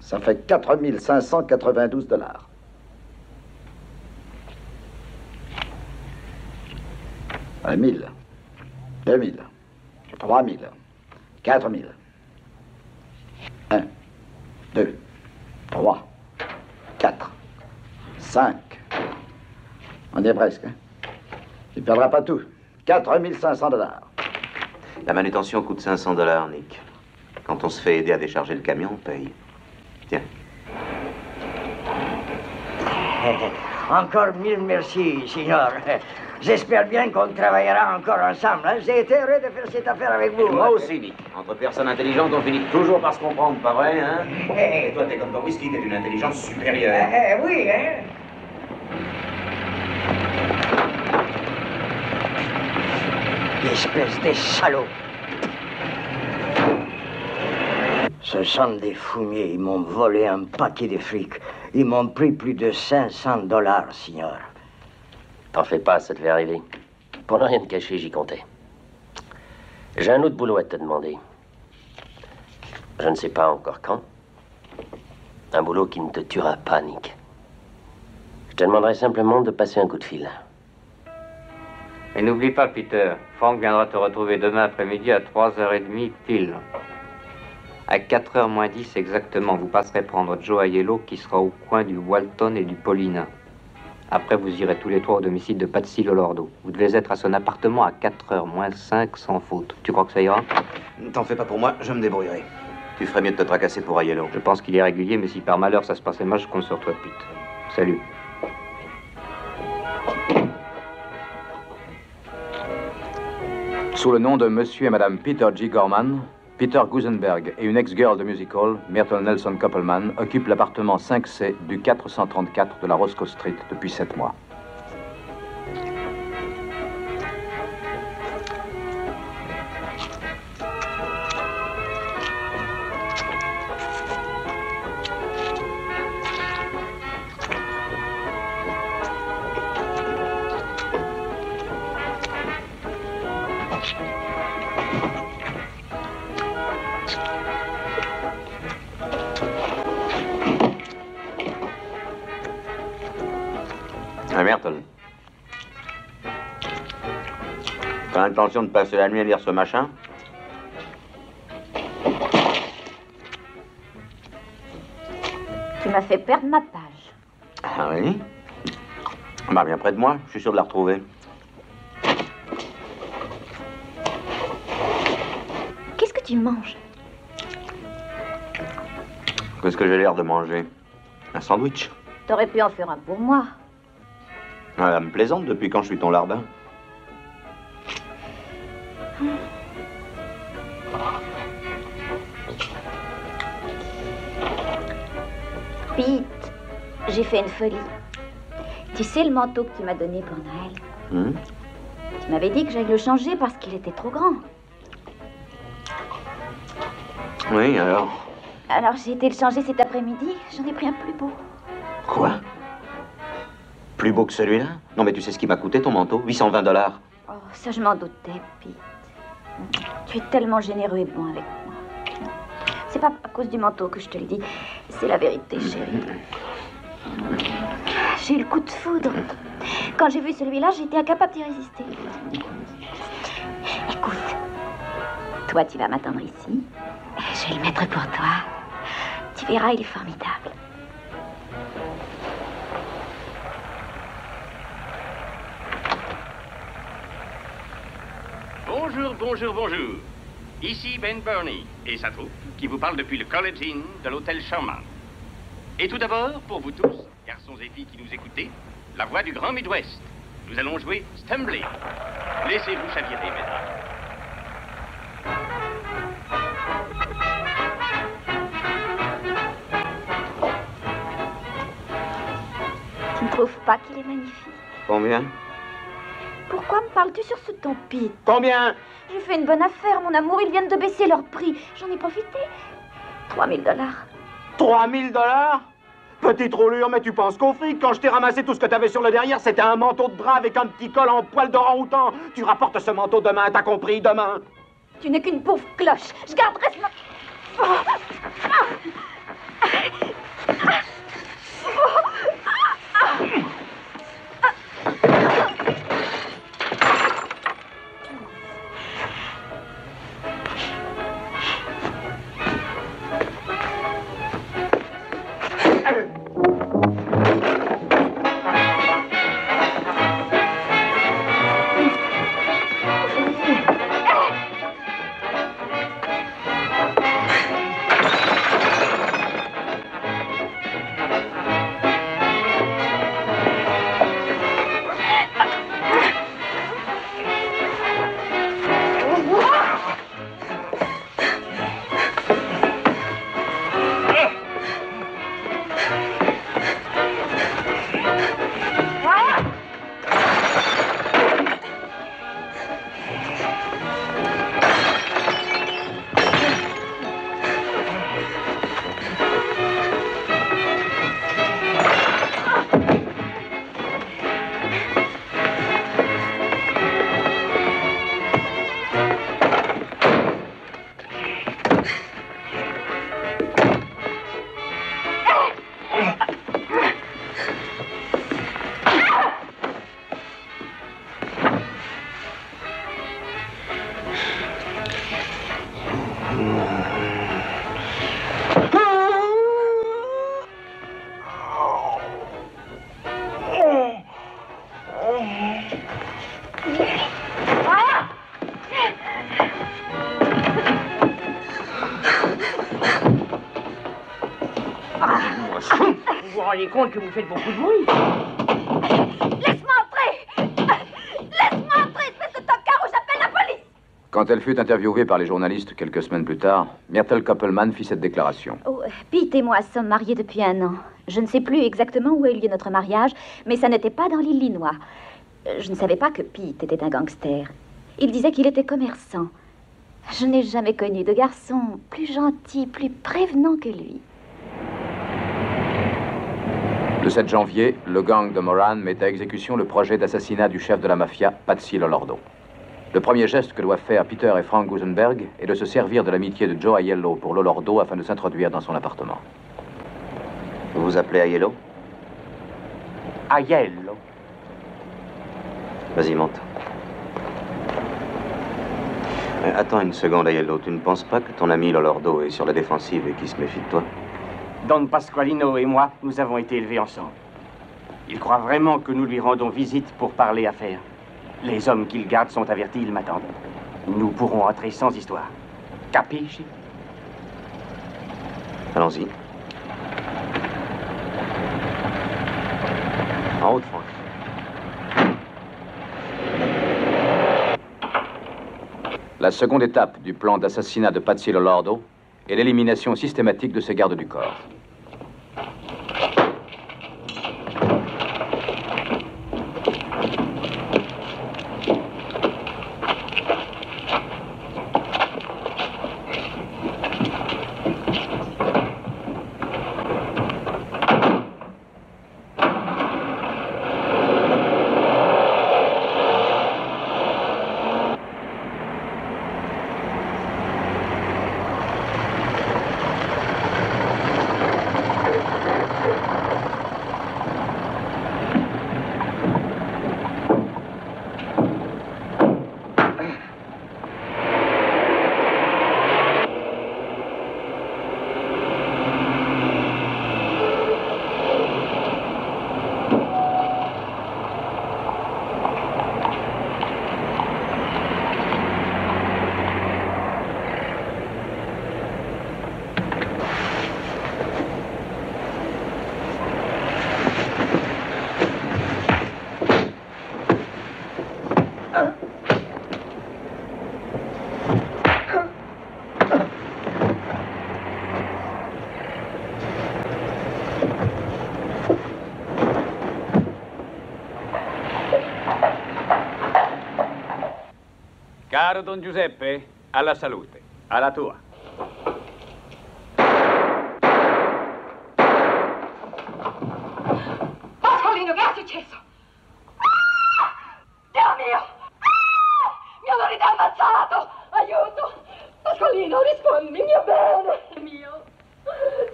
Ça fait quatre mille cinq cent quatre-vingt-douze dollars. mille, deux mille, trois mille, quatre mille. un, deux, trois, quatre, cinq. On y est presque, hein? Tu ne perdras pas tout. quatre mille cinq cents dollars. La manutention coûte cinq cents dollars, Nick. Quand on se fait aider à décharger le camion, on paye. Tiens. Encore mille merci, signor. J'espère bien qu'on travaillera encore ensemble. Hein? J'ai été heureux de faire cette affaire avec vous. Et moi aussi, Nick. Entre personnes intelligentes, on finit toujours par se comprendre, pas vrai, hein? Hey. Et toi, t'es comme ton whisky, t'es d'une intelligence supérieure. Eh, eh, oui, hein? Espèce de salaud. Ce sont des fumiers. Ils m'ont volé un paquet de fric. Ils m'ont pris plus de cinq cents dollars, signor. T'en fais pas, ça te fait arriver. Pour ne rien te cacher, j'y comptais. J'ai un autre boulot à te demander. Je ne sais pas encore quand. Un boulot qui ne te tuera pas, Nick. Je te demanderai simplement de passer un coup de fil. Et n'oublie pas, Peter, Frank viendra te retrouver demain après-midi à trois heures trente pile. À quatre heures moins dix exactement, vous passerez prendre Joe Aiello qui sera au coin du Walton et du Paulina. Après, vous irez tous les trois au domicile de Patsy Lolordo. Vous devez être à son appartement à quatre heures moins cinq sans faute. Tu crois que ça ira? T'en fais pas pour moi, je me débrouillerai. Tu ferais mieux de te tracasser pour Aiello. Je pense qu'il est régulier, mais si par malheur ça se passait mal, je compte sur toi, Pete. Salut. Sous le nom de Monsieur et Madame Peter G. Gorman, Peter Gusenberg et une ex-girl de music hall, Myrtle Nelson Koppelman, occupent l'appartement cinq C du quatre cent trente-quatre de la Roscoe Street depuis sept mois. Intention de passer la nuit à lire ce machin? Tu m'as fait perdre ma page. Ah oui? Bah, bien près de moi, je suis sûr de la retrouver. Qu'est-ce que tu manges? Qu'est-ce que j'ai l'air de manger? Un sandwich? T'aurais pu en faire un pour moi. Elle me plaisante depuis quand je suis ton larbin. Hum. Pete, j'ai fait une folie. Tu sais le manteau que tu m'as donné pour Noël? Hum. Tu m'avais dit que j'allais le changer parce qu'il était trop grand. Oui, alors? Alors j'ai été le changer cet après-midi, j'en ai pris un plus beau. Quoi? Plus beau que celui-là? Non mais tu sais ce qui m'a coûté ton manteau? huit cent vingt dollars. Oh, ça je m'en doutais, Pete. Tu es tellement généreux et bon avec moi. C'est pas à cause du manteau que je te le dis, c'est la vérité, chérie. J'ai eu le coup de foudre. Quand j'ai vu celui-là, j'étais incapable d'y résister. Écoute, toi tu vas m'attendre ici. Je vais le mettre pour toi. Tu verras, il est formidable. Bonjour, bonjour, bonjour. Ici Ben Burney et sa troupe qui vous parle depuis le College Inn de l'hôtel Sherman. Et tout d'abord, pour vous tous, garçons et filles qui nous écoutez, la voix du Grand Midwest. Nous allons jouer Stumbling. Laissez-vous chavirer, mesdames. Tu ne trouves pas qu'il est magnifique? Combien? Pourquoi me parles-tu sur ce ton, Pete? Combien? J'ai fait une bonne affaire, mon amour, ils viennent de baisser leur prix. J'en ai profité. trois mille dollars. trois mille dollars? Petite roulure, mais tu penses qu'au fric? Quand je t'ai ramassé tout ce que t'avais sur le derrière, c'était un manteau de drap avec un petit col en poil d'orang-outan. Tu rapportes ce manteau demain, t'as compris, demain. Tu n'es qu'une pauvre cloche. Je garderai ce manteau. Oh. Ah. Ah. Ah. Vous vous rendez compte que vous faites beaucoup de bruit? Laisse-moi entrer! Laisse-moi entrer, espèce de tocard, ou j'appelle la police! Quand elle fut interviewée par les journalistes quelques semaines plus tard, Myrtle Koppelman fit cette déclaration. Oh, Pete et moi sommes mariés depuis un an. Je ne sais plus exactement où a eu lieu notre mariage, mais ça n'était pas dans l'Illinois. Je ne savais pas que Pete était un gangster. Il disait qu'il était commerçant. Je n'ai jamais connu de garçon plus gentil, plus prévenant que lui. Le sept janvier, le gang de Moran met à exécution le projet d'assassinat du chef de la mafia, Patsy Lolordo. Le premier geste que doivent faire Peter et Frank Gusenberg est de se servir de l'amitié de Joe Aiello pour Lolordo afin de s'introduire dans son appartement. Vous vous appelez Aiello? Aiello. Vas-y, monte. Euh, attends une seconde, Aiello. Tu ne penses pas que ton ami Lolordo est sur la défensive et qu'il se méfie de toi? Don Pasqualino et moi, nous avons été élevés ensemble. Il croit vraiment que nous lui rendons visite pour parler affaires. Les hommes qu'il garde sont avertis, ils m'attendent. Nous pourrons entrer sans histoire. Capisci? Allons-y. out for it. La seconde étape du plan d'assassinat de Patsy Lolordo est l'élimination systématique de ses gardes du corps. Caro Don Giuseppe, alla salute, alla tua. Pascolino, che è successo? Ah! Dio mio! Ah! Mio marito è ammazzato! Aiuto! Pascolino, rispondimi, mio bene! Mio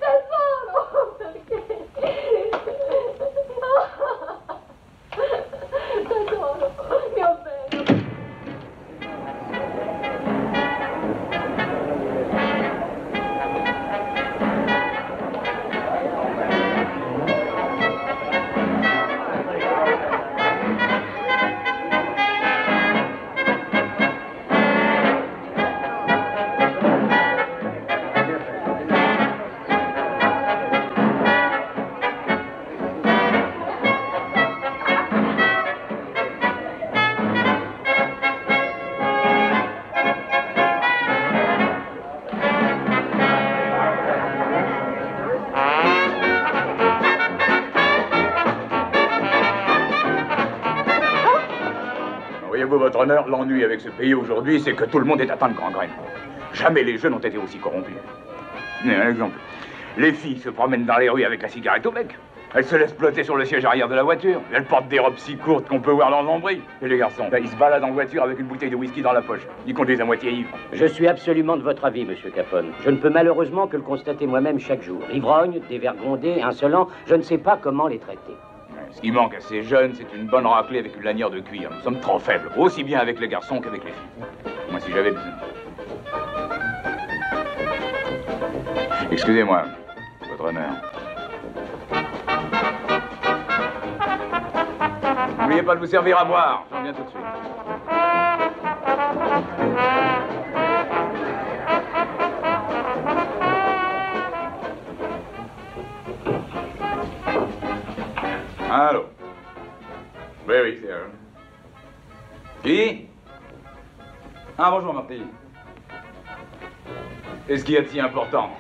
tesoro! Perché? Oh. Tesoro, mio bene! Votre honneur, l'ennui avec ce pays aujourd'hui, c'est que tout le monde est atteint de gangrène. Jamais les jeunes n'ont été aussi corrompus. Un exemple, les filles se promènent dans les rues avec la cigarette au bec. Elles se laissent plotter sur le siège arrière de la voiture. Elles portent des robes si courtes qu'on peut voir leur nombril. Et les garçons, là, ils se baladent en voiture avec une bouteille de whisky dans la poche. Ils conduisent à moitié ivres. Je suis absolument de votre avis, monsieur Capone. Je ne peux malheureusement que le constater moi-même chaque jour. Ivrognes, dévergondés, insolents, je ne sais pas comment les traiter. Ce qui manque à ces jeunes, c'est une bonne raclée avec une lanière de cuir. Nous sommes trop faibles, aussi bien avec les garçons qu'avec les filles. Moi, si j'avais besoin. Excusez-moi, votre honneur. N'oubliez pas de vous servir à boire. Je reviens tout de suite. Allô? Very sir. Qui? Ah, bonjour, Marty. Est-ce qu'il y a de si important?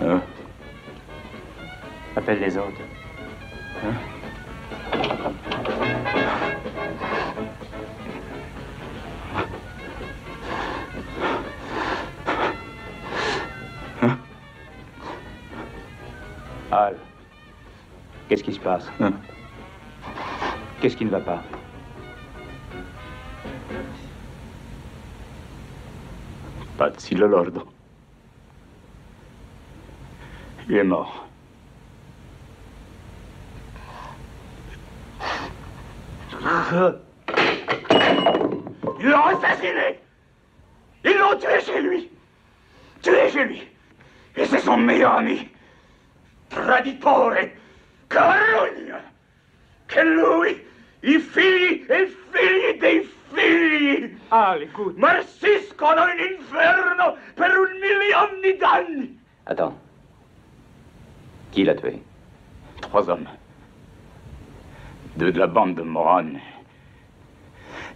Hein? Appelle les autres. Hein? Al, qu'est-ce qui se passe? Hein? Qu'est-ce qui ne va pas? Patsy Lolordo. Il est mort. Ils l'ont assassiné! Ils l'ont tué chez lui! Tué chez lui! Et c'est son meilleur ami! Traditore, calunnia, che lui I figli e figli dei figli! Hollywood! Marsiscono in inferno per un milione d'anni! Attends. Qui l'a tué? Trois hommes. Deux de la bande de Moran.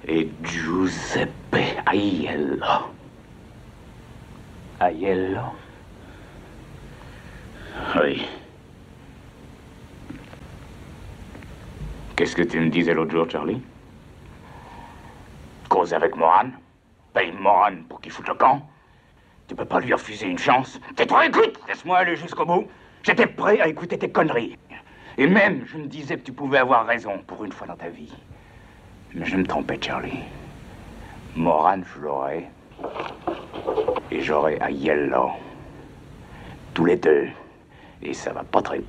Et Giuseppe Aiello. Aiello? Oui. Qu'est-ce que tu me disais l'autre jour, Charlie? Cause avec Moran? Paye Moran pour qu'il foute le camp? Tu peux pas lui refuser une chance? Tais-toi, écoute! Laisse-moi aller jusqu'au bout. J'étais prêt à écouter tes conneries. Et même, je me disais que tu pouvais avoir raison pour une fois dans ta vie. Mais je me trompais, Charlie. Moran, je l'aurais. Et j'aurais Aiello. Tous les deux. Et ça va pas très...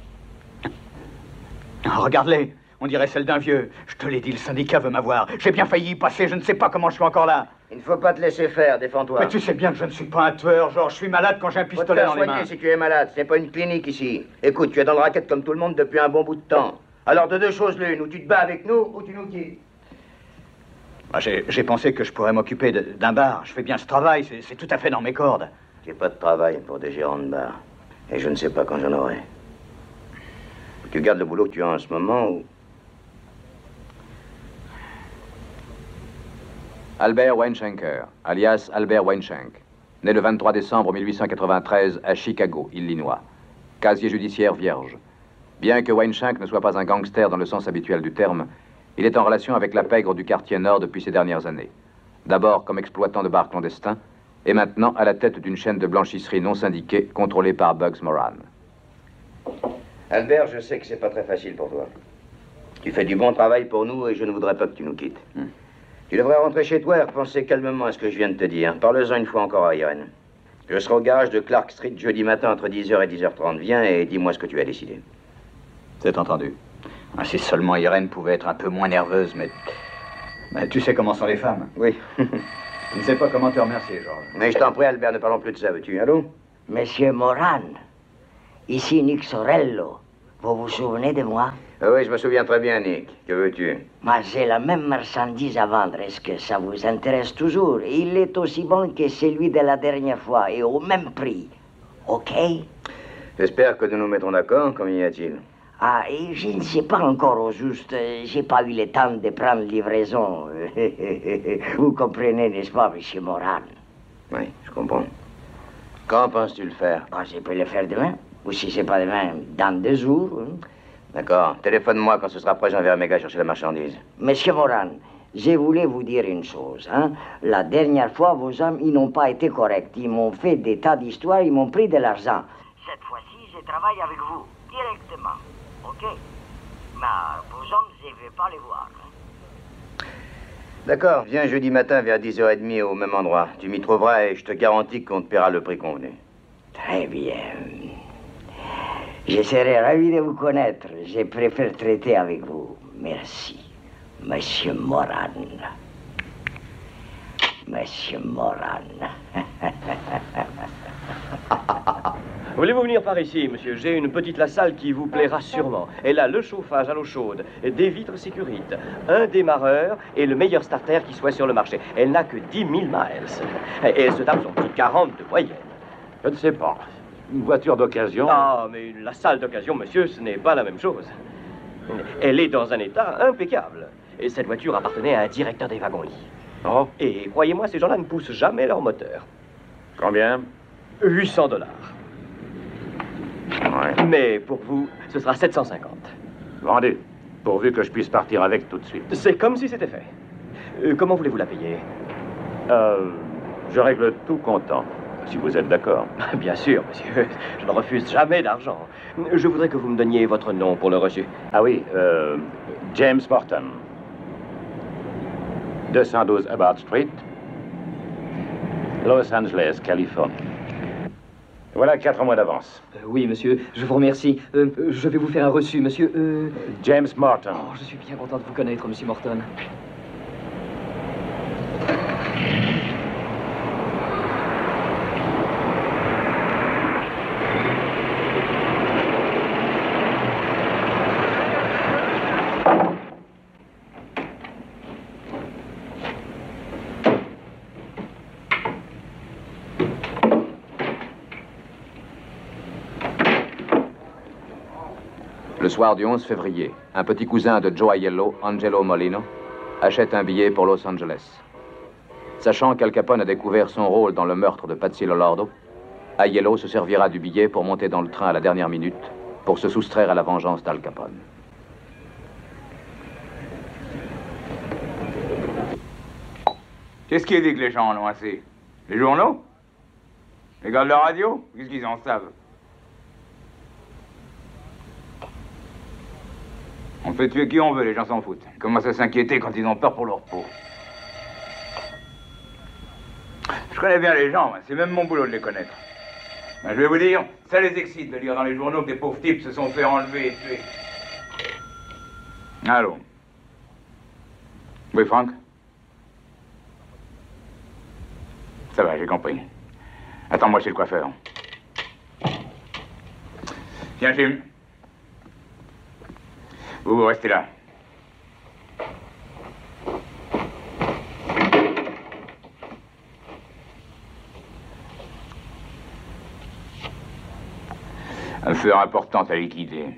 Oh, regarde-les! On dirait celle d'un vieux. Je te l'ai dit, le syndicat veut m'avoir. J'ai bien failli y passer, je ne sais pas comment je suis encore là. Il ne faut pas te laisser faire, défends-toi. Mais tu sais bien que je ne suis pas un tueur, genre je suis malade quand j'ai un pistolet dans les mains. Si tu es malade, c'est pas une clinique ici. Écoute, tu es dans le racket comme tout le monde depuis un bon bout de temps. Alors de deux choses l'une, ou tu te bats avec nous, ou tu nous quittes. Bah, j'ai pensé que je pourrais m'occuper d'un bar. Je fais bien ce travail, c'est tout à fait dans mes cordes. J'ai pas de travail pour des gérants de bar. Et je ne sais pas quand j'en aurai. Tu gardes le boulot que tu as en ce moment, ou... Albert Weinschenker, alias Albert Weinschenk, né le vingt-trois décembre mille huit cent quatre-vingt-treize à Chicago, Illinois. Casier judiciaire vierge. Bien que Weinschenk ne soit pas un gangster dans le sens habituel du terme, il est en relation avec la pègre du quartier nord depuis ces dernières années. D'abord comme exploitant de bars clandestins, et maintenant à la tête d'une chaîne de blanchisserie non syndiquée contrôlée par Bugs Moran. Albert, je sais que c'est pas très facile pour toi. Tu fais du bon travail pour nous et je ne voudrais pas que tu nous quittes. Hmm. Tu devrais rentrer chez toi et repenser calmement à ce que je viens de te dire. Parle-en une fois encore à Irène. Je serai au garage de Clark Street jeudi matin entre dix heures et dix heures trente. Viens et dis-moi ce que tu as décidé. C'est entendu. Ah, si seulement Irène pouvait être un peu moins nerveuse, mais... mais tu sais comment sont les femmes. Oui. Je ne sais pas comment te remercier, Georges. Mais je t'en prie, Albert, ne parlons plus de ça, veux-tu? Allô? Monsieur Moran, ici Nick Sorello. Vous vous souvenez de moi? Ah oui, je me souviens très bien, Nick. Que veux-tu? Mais j'ai la même marchandise à vendre. Est-ce que ça vous intéresse toujours? Il est aussi bon que celui de la dernière fois et au même prix. OK? J'espère que nous nous mettrons d'accord. Combien y a-t-il? Ah, et je ne sais pas encore au juste. J'ai pas eu le temps de prendre livraison. Vous comprenez, n'est-ce pas, monsieur Moran? Oui, je comprends. Quand penses-tu le faire? Ah, je peux le faire demain. Ou si c'est pas demain, dans deux jours. Hein? D'accord. Téléphone-moi quand ce sera prêt, j'enverrai mes gars chercher la marchandise. Monsieur Moran, je voulais vous dire une chose. Hein? La dernière fois, vos hommes, ils n'ont pas été corrects. Ils m'ont fait des tas d'histoires, ils m'ont pris de l'argent. Cette fois-ci, je travaille avec vous, directement. OK? Mais vos hommes, je ne vais pas les voir. Hein? D'accord. Viens jeudi matin vers dix heures trente au même endroit. Tu m'y trouveras et je te garantis qu'on te paiera le prix convenu. Très bien. Je serais ravi de vous connaître. Je préfère traiter avec vous. Merci, monsieur Moran. Monsieur Moran. Voulez-vous venir par ici, monsieur? J'ai une petite la salle qui vous plaira sûrement. Elle a le chauffage à l'eau chaude, des vitres sécurites, un démarreur et le meilleur starter qui soit sur le marché. Elle n'a que dix mille miles. Et elle se tape son petit quarante de moyenne. Je ne sais pas. Une voiture d'occasion? Ah, mais la salle d'occasion, monsieur, ce n'est pas la même chose. Elle est dans un état impeccable. Et cette voiture appartenait à un directeur des wagons-lits. Oh. Et croyez-moi, ces gens-là ne poussent jamais leur moteur. Combien? huit cents dollars. Ouais. Mais pour vous, ce sera sept cent cinquante. Vendu. Pourvu que je puisse partir avec tout de suite. C'est comme si c'était fait. Euh, comment voulez-vous la payer? Euh, je règle tout comptant. Si vous êtes d'accord. Bien sûr, monsieur. Je ne refuse jamais d'argent. Je voudrais que vous me donniez votre nom pour le reçu. Ah oui, euh, James Morton. deux cent douze Abbott Street, Los Angeles, Californie. Voilà quatre mois d'avance. Euh, oui, monsieur, je vous remercie. Euh, je vais vous faire un reçu, monsieur. Euh... James Morton. Oh, je suis bien content de vous connaître, monsieur Morton. Le soir du onze février, un petit cousin de Joey Aiello, Angelo Molino, achète un billet pour Los Angeles. Sachant qu'Al Capone a découvert son rôle dans le meurtre de Patsy Lolordo, Aiello se servira du billet pour monter dans le train à la dernière minute pour se soustraire à la vengeance d'Al Capone. Qu'est-ce qui est dit que les gens en ont assez? Les journaux? Les gars de la radio? Qu'est-ce qu'ils en savent? On peut tuer qui on veut, les gens s'en foutent. Ils commencent à s'inquiéter quand ils ont peur pour leur peau. Je connais bien les gens, c'est même mon boulot de les connaître. Je vais vous dire, ça les excite de lire dans les journaux que des pauvres types se sont fait enlever et tuer. Allô? Oui, Franck? Ça va, j'ai compris. Attends-moi chez le coiffeur. Tiens, Jim. Vous, vous restez là. Un feu important à liquider.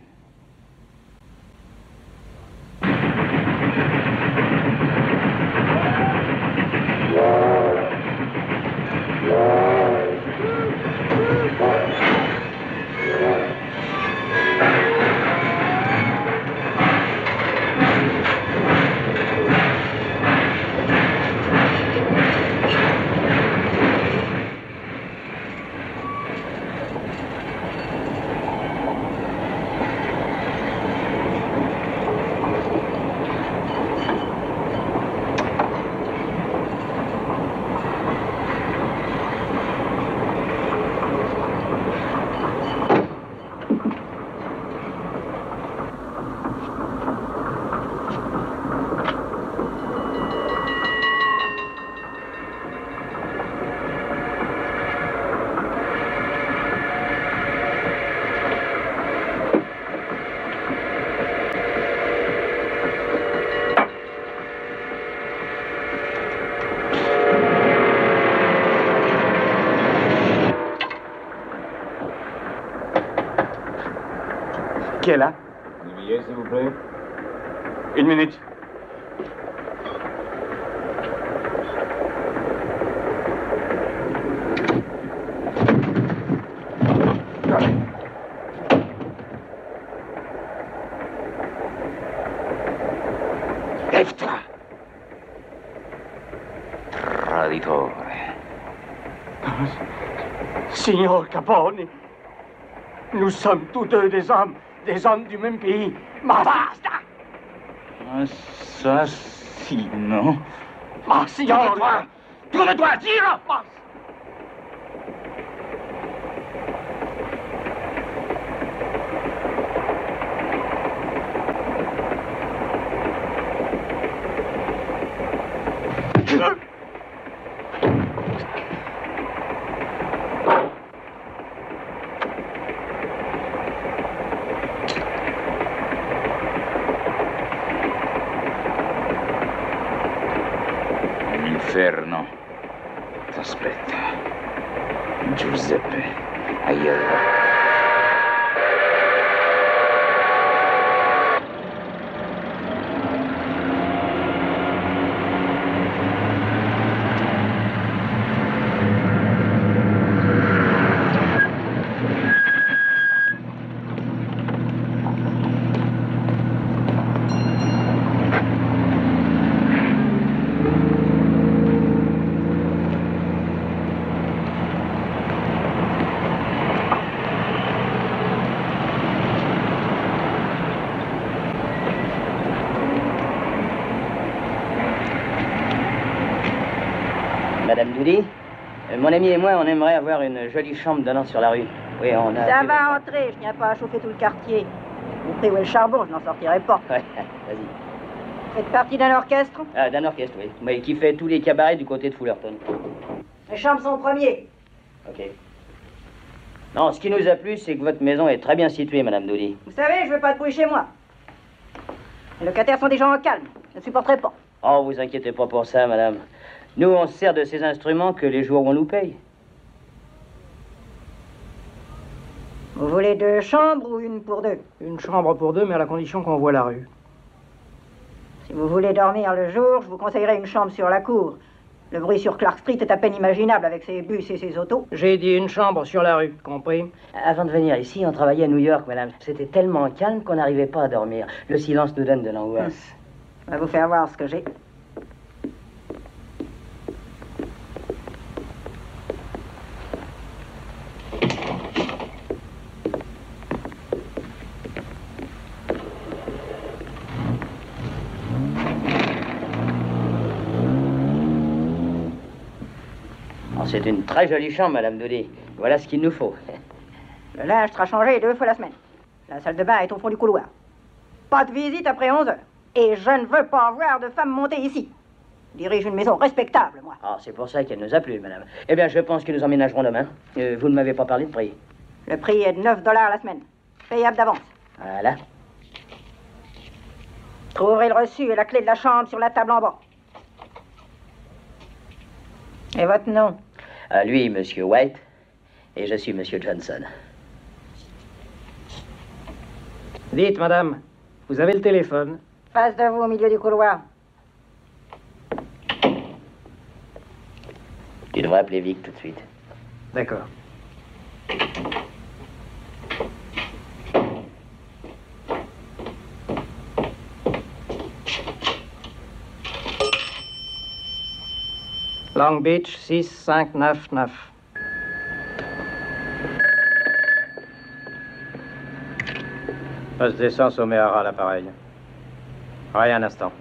Là. Un billet, s'il vous plaît. Une minute. Lève-toi. Traditore. Signor Capone, nous sommes tous deux des hommes. Des hommes du même pays. Ma basta! Assassino. Ma signore! Tourne-toi! Tourne-toi! Tire! Mon ami et moi, on aimerait avoir une jolie chambre donnant sur la rue. Oui, on a... Ça va entrer, je n'y ai pas à chauffer tout le quartier. Vous prenez où est le charbon, je n'en sortirai pas. Ouais, vas-y. Vous faites partie d'un orchestre? Ah, d'un orchestre, oui. Mais qui fait tous les cabarets du côté de Fullerton. Les chambres sont premiers. Ok. Non, ce qui nous a plu, c'est que votre maison est très bien située, Madame Doudy. Vous savez, je ne veux pas de bruit chez moi. Les locataires sont des gens en calme. Je ne supporterai pas. Oh, vous inquiétez pas pour ça, Madame. Nous, on se sert de ces instruments que les jours où on nous paye. Vous voulez deux chambres ou une pour deux? Une chambre pour deux, mais à la condition qu'on voit la rue. Si vous voulez dormir le jour, je vous conseillerais une chambre sur la cour. Le bruit sur Clark Street est à peine imaginable avec ses bus et ses autos. J'ai dit une chambre sur la rue, compris? Avant de venir ici, on travaillait à New York, madame. C'était tellement calme qu'on n'arrivait pas à dormir. Le silence nous donne de l'angoisse. Je vais vous faire voir ce que j'ai. C'est une très jolie chambre, madame Doudy. Voilà ce qu'il nous faut. Le linge sera changé deux fois la semaine. La salle de bain est au fond du couloir. Pas de visite après onze heures. Et je ne veux pas voir de femmes monter ici. Je dirige une maison respectable, moi. Ah, c'est pour ça qu'elle nous a plu, madame. Eh bien, je pense que nous emménagerons demain. Euh, vous ne m'avez pas parlé de prix. Le prix est de neuf dollars la semaine. Payable d'avance. Voilà. Trouverez le reçu et la clé de la chambre sur la table en bas. Et votre nom? À lui, Monsieur White, et je suis Monsieur Johnson. Dites, madame, vous avez le téléphone? Face de vous, au milieu du couloir. Tu devrais appeler Vic tout de suite. D'accord. Long Beach, six cinq neuf neuf. Poste d'essence au Mehara à l'appareil. Rien un instant.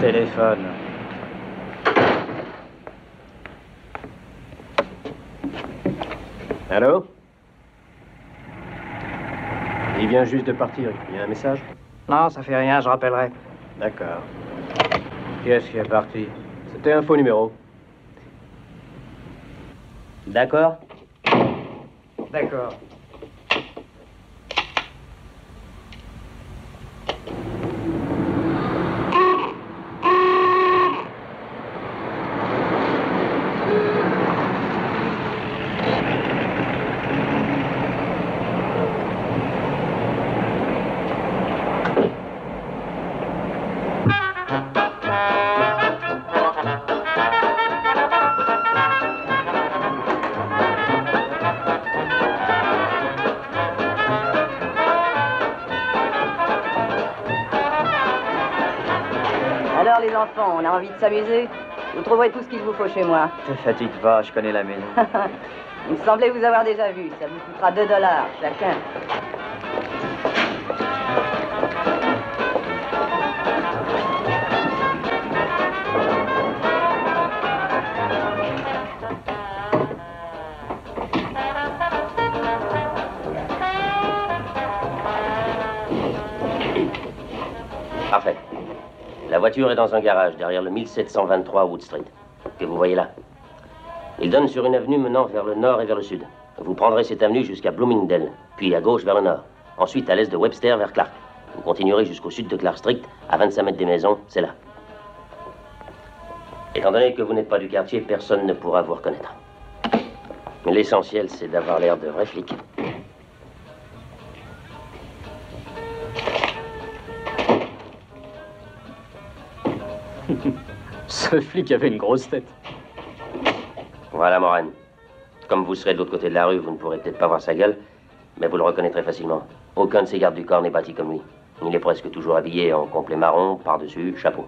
Téléphone. Allô? Il vient juste de partir. Il y a un message? Non, ça fait rien, je rappellerai. D'accord. Qui est-ce qui est parti? C'était un faux numéro. D'accord? D'accord. On a envie de s'amuser. Vous trouverez tout ce qu'il vous faut chez moi. Ne fatigue pas, je connais la maison. Il me semblait vous avoir déjà vu. Ça vous coûtera deux dollars chacun. La voiture est dans un garage, derrière le mille sept cent vingt-trois Wood Street, que vous voyez là. Il donne sur une avenue menant vers le nord et vers le sud. Vous prendrez cette avenue jusqu'à Bloomingdale, puis à gauche vers le nord. Ensuite, à l'est de Webster, vers Clark. Vous continuerez jusqu'au sud de Clark Street, à vingt-cinq mètres des maisons, c'est là. Étant donné que vous n'êtes pas du quartier, personne ne pourra vous reconnaître. L'essentiel, c'est d'avoir l'air de vrai flic. Ce flic avait une grosse tête. Voilà, Moran. Comme vous serez de l'autre côté de la rue, vous ne pourrez peut-être pas voir sa gueule, mais vous le reconnaîtrez facilement. Aucun de ses gardes du corps n'est bâti comme lui. Il est presque toujours habillé en complet marron, par-dessus, chapeau.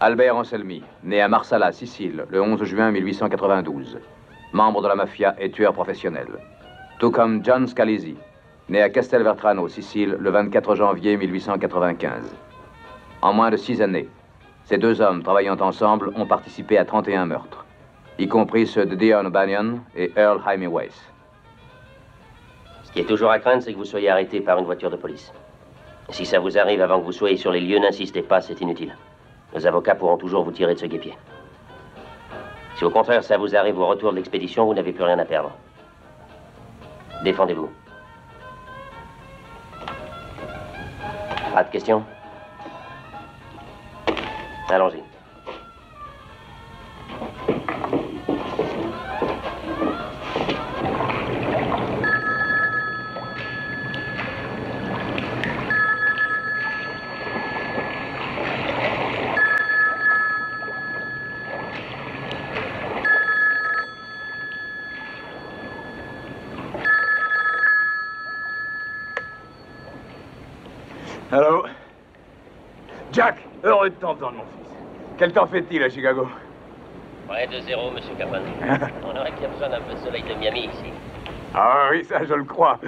Albert Anselmi, né à Marsala, Sicile, le onze juin mille huit cent quatre-vingt-douze. Membre de la mafia et tueur professionnel. Tout comme John Scalisi, né à Castelvetrano, Sicile, le vingt-quatre janvier mille huit cent quatre-vingt-quinze. En moins de six années, ces deux hommes, travaillant ensemble, ont participé à trente et un meurtres, y compris ceux de Dion O'Banion et Earl Hymie Weiss. Ce qui est toujours à craindre, c'est que vous soyez arrêté par une voiture de police. Si ça vous arrive avant que vous soyez sur les lieux, n'insistez pas, c'est inutile. Nos avocats pourront toujours vous tirer de ce guêpier. Si au contraire ça vous arrive au retour de l'expédition, vous n'avez plus rien à perdre. Défendez-vous. Pas de questions? Allons-y. Allô? Jack, heureux de t'entendre, mon fils. Quel temps fait-il à Chicago? Près de zéro, monsieur Capone. On aurait bien besoin d'un peu de soleil de Miami, ici. Ah oui, ça, je le crois.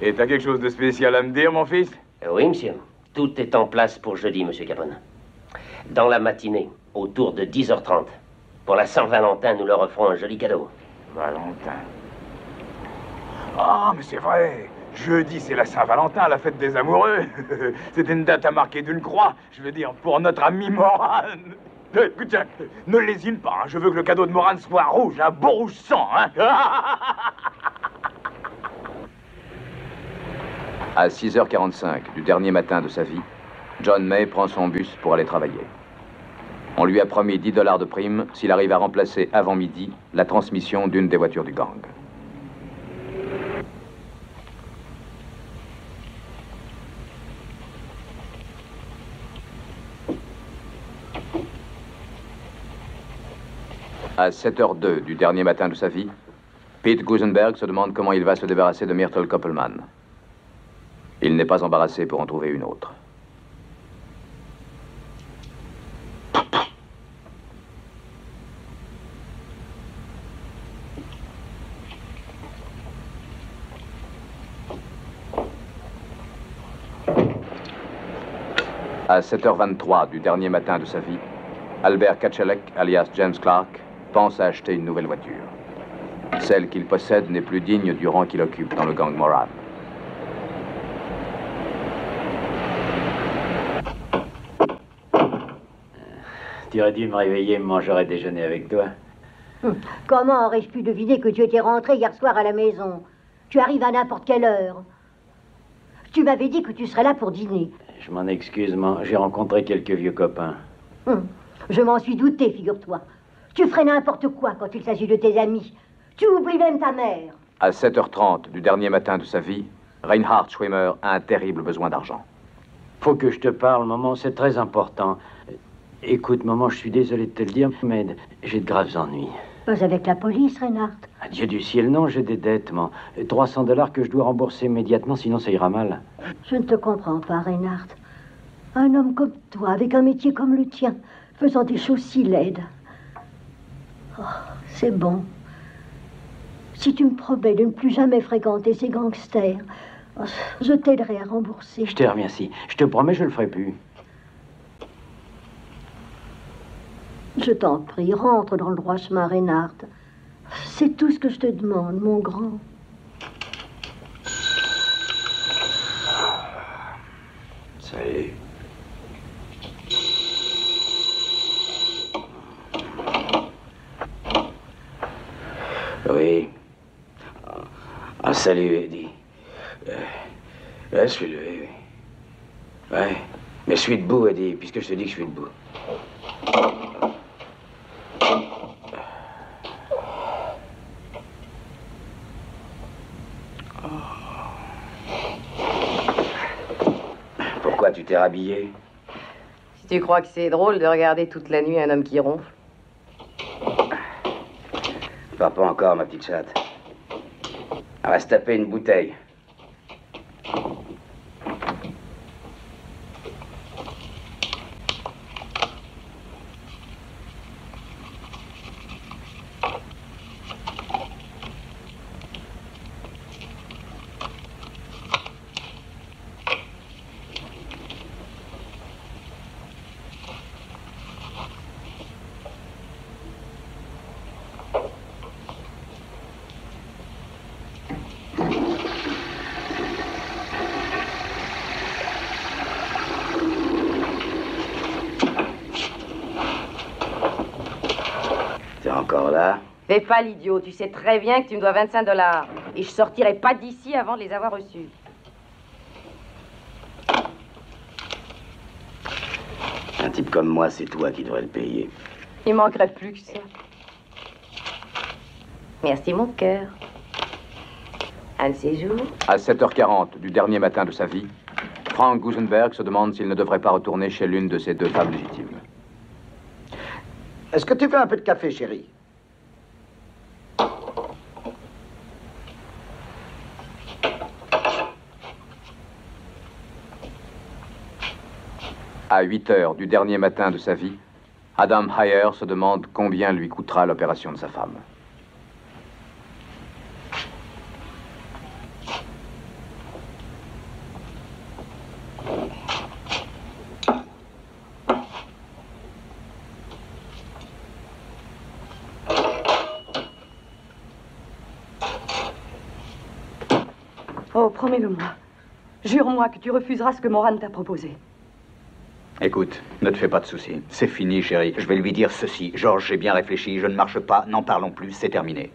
Et t'as quelque chose de spécial à me dire, mon fils? Oui, monsieur. Tout est en place pour jeudi, monsieur Capone. Dans la matinée, autour de dix heures trente, pour la Saint-Valentin, nous leur offrons un joli cadeau. Valentin. Ah, mais c'est vrai. Jeudi, c'est la Saint-Valentin, la fête des amoureux. C'était une date à marquer d'une croix, je veux dire, pour notre ami Moran. Écoute, Jack, ne lésine pas, hein. Je veux que le cadeau de Moran soit rouge, un beau rouge sang, hein. À six heures quarante-cinq du dernier matin de sa vie, John May prend son bus pour aller travailler. On lui a promis dix dollars de prime s'il arrive à remplacer avant midi la transmission d'une des voitures du gang. À sept heures deux du dernier matin de sa vie, Pete Gusenberg se demande comment il va se débarrasser de Myrtle Koppelman. Il n'est pas embarrassé pour en trouver une autre. À sept heures vingt-trois du dernier matin de sa vie, Albert Kachelek, alias James Clark, pense à acheter une nouvelle voiture. Celle qu'il possède n'est plus digne du rang qu'il occupe dans le gang Moran. Tu aurais dû me réveiller, mangerais déjeuner avec toi. Comment aurais-je pu deviner que tu étais rentré hier soir à la maison? Tu arrives à n'importe quelle heure. Tu m'avais dit que tu serais là pour dîner. Je m'en excuse, j'ai rencontré quelques vieux copains. Hum, je m'en suis douté, figure-toi. Tu ferais n'importe quoi quand il s'agit de tes amis. Tu oublies même ta mère. À sept heures trente du dernier matin de sa vie, Reinhard Schwimmer a un terrible besoin d'argent. Faut que je te parle, maman, c'est très important. Écoute, maman, je suis désolé de te le dire, mais j'ai de graves ennuis. Pas avec la police, Reinhard? Ah, Dieu du ciel, non, j'ai des dettes, maman. trois cents dollars que je dois rembourser immédiatement, sinon ça ira mal. Je ne te comprends pas, Reinhard. Un homme comme toi, avec un métier comme le tien, faisant des choses si laides. Oh, c'est bon. Si tu me promets de ne plus jamais fréquenter ces gangsters, je t'aiderai à rembourser. Je te remercie. Je te promets, je ne le ferai plus. Je t'en prie, rentre dans le droit chemin, Reinhard. C'est tout ce que je te demande, mon grand. Salut. Oui. Ah, salut, Eddie. Euh, je suis levé, oui. Ouais. Mais je suis debout, Eddie, puisque je te dis que je suis debout. Pourquoi tu t'es rhabillé? Si tu crois que c'est drôle de regarder toute la nuit un homme qui ronfle. Pas pas encore, ma petite chatte. On va se taper une bouteille. Fais pas l'idiot, tu sais très bien que tu me dois vingt-cinq dollars. Et je sortirai pas d'ici avant de les avoir reçus. type comme moi, c'est toi qui devrais le payer. Il manquerait plus que ça. Merci, mon cœur. Un de ces jours. À sept heures quarante du dernier matin de sa vie, Frank Gusenberg se demande s'il ne devrait pas retourner chez l'une de ses deux femmes légitimes. Est-ce que tu veux un peu de café, chérie? À huit heures du dernier matin de sa vie, Adam Heyer se demande combien lui coûtera l'opération de sa femme. Oh, promets-le-moi. Jure-moi que tu refuseras ce que Moran t'a proposé. Écoute, ne te fais pas de soucis. C'est fini, chérie. Je vais lui dire ceci. Georges, j'ai bien réfléchi. Je ne marche pas. N'en parlons plus. C'est terminé.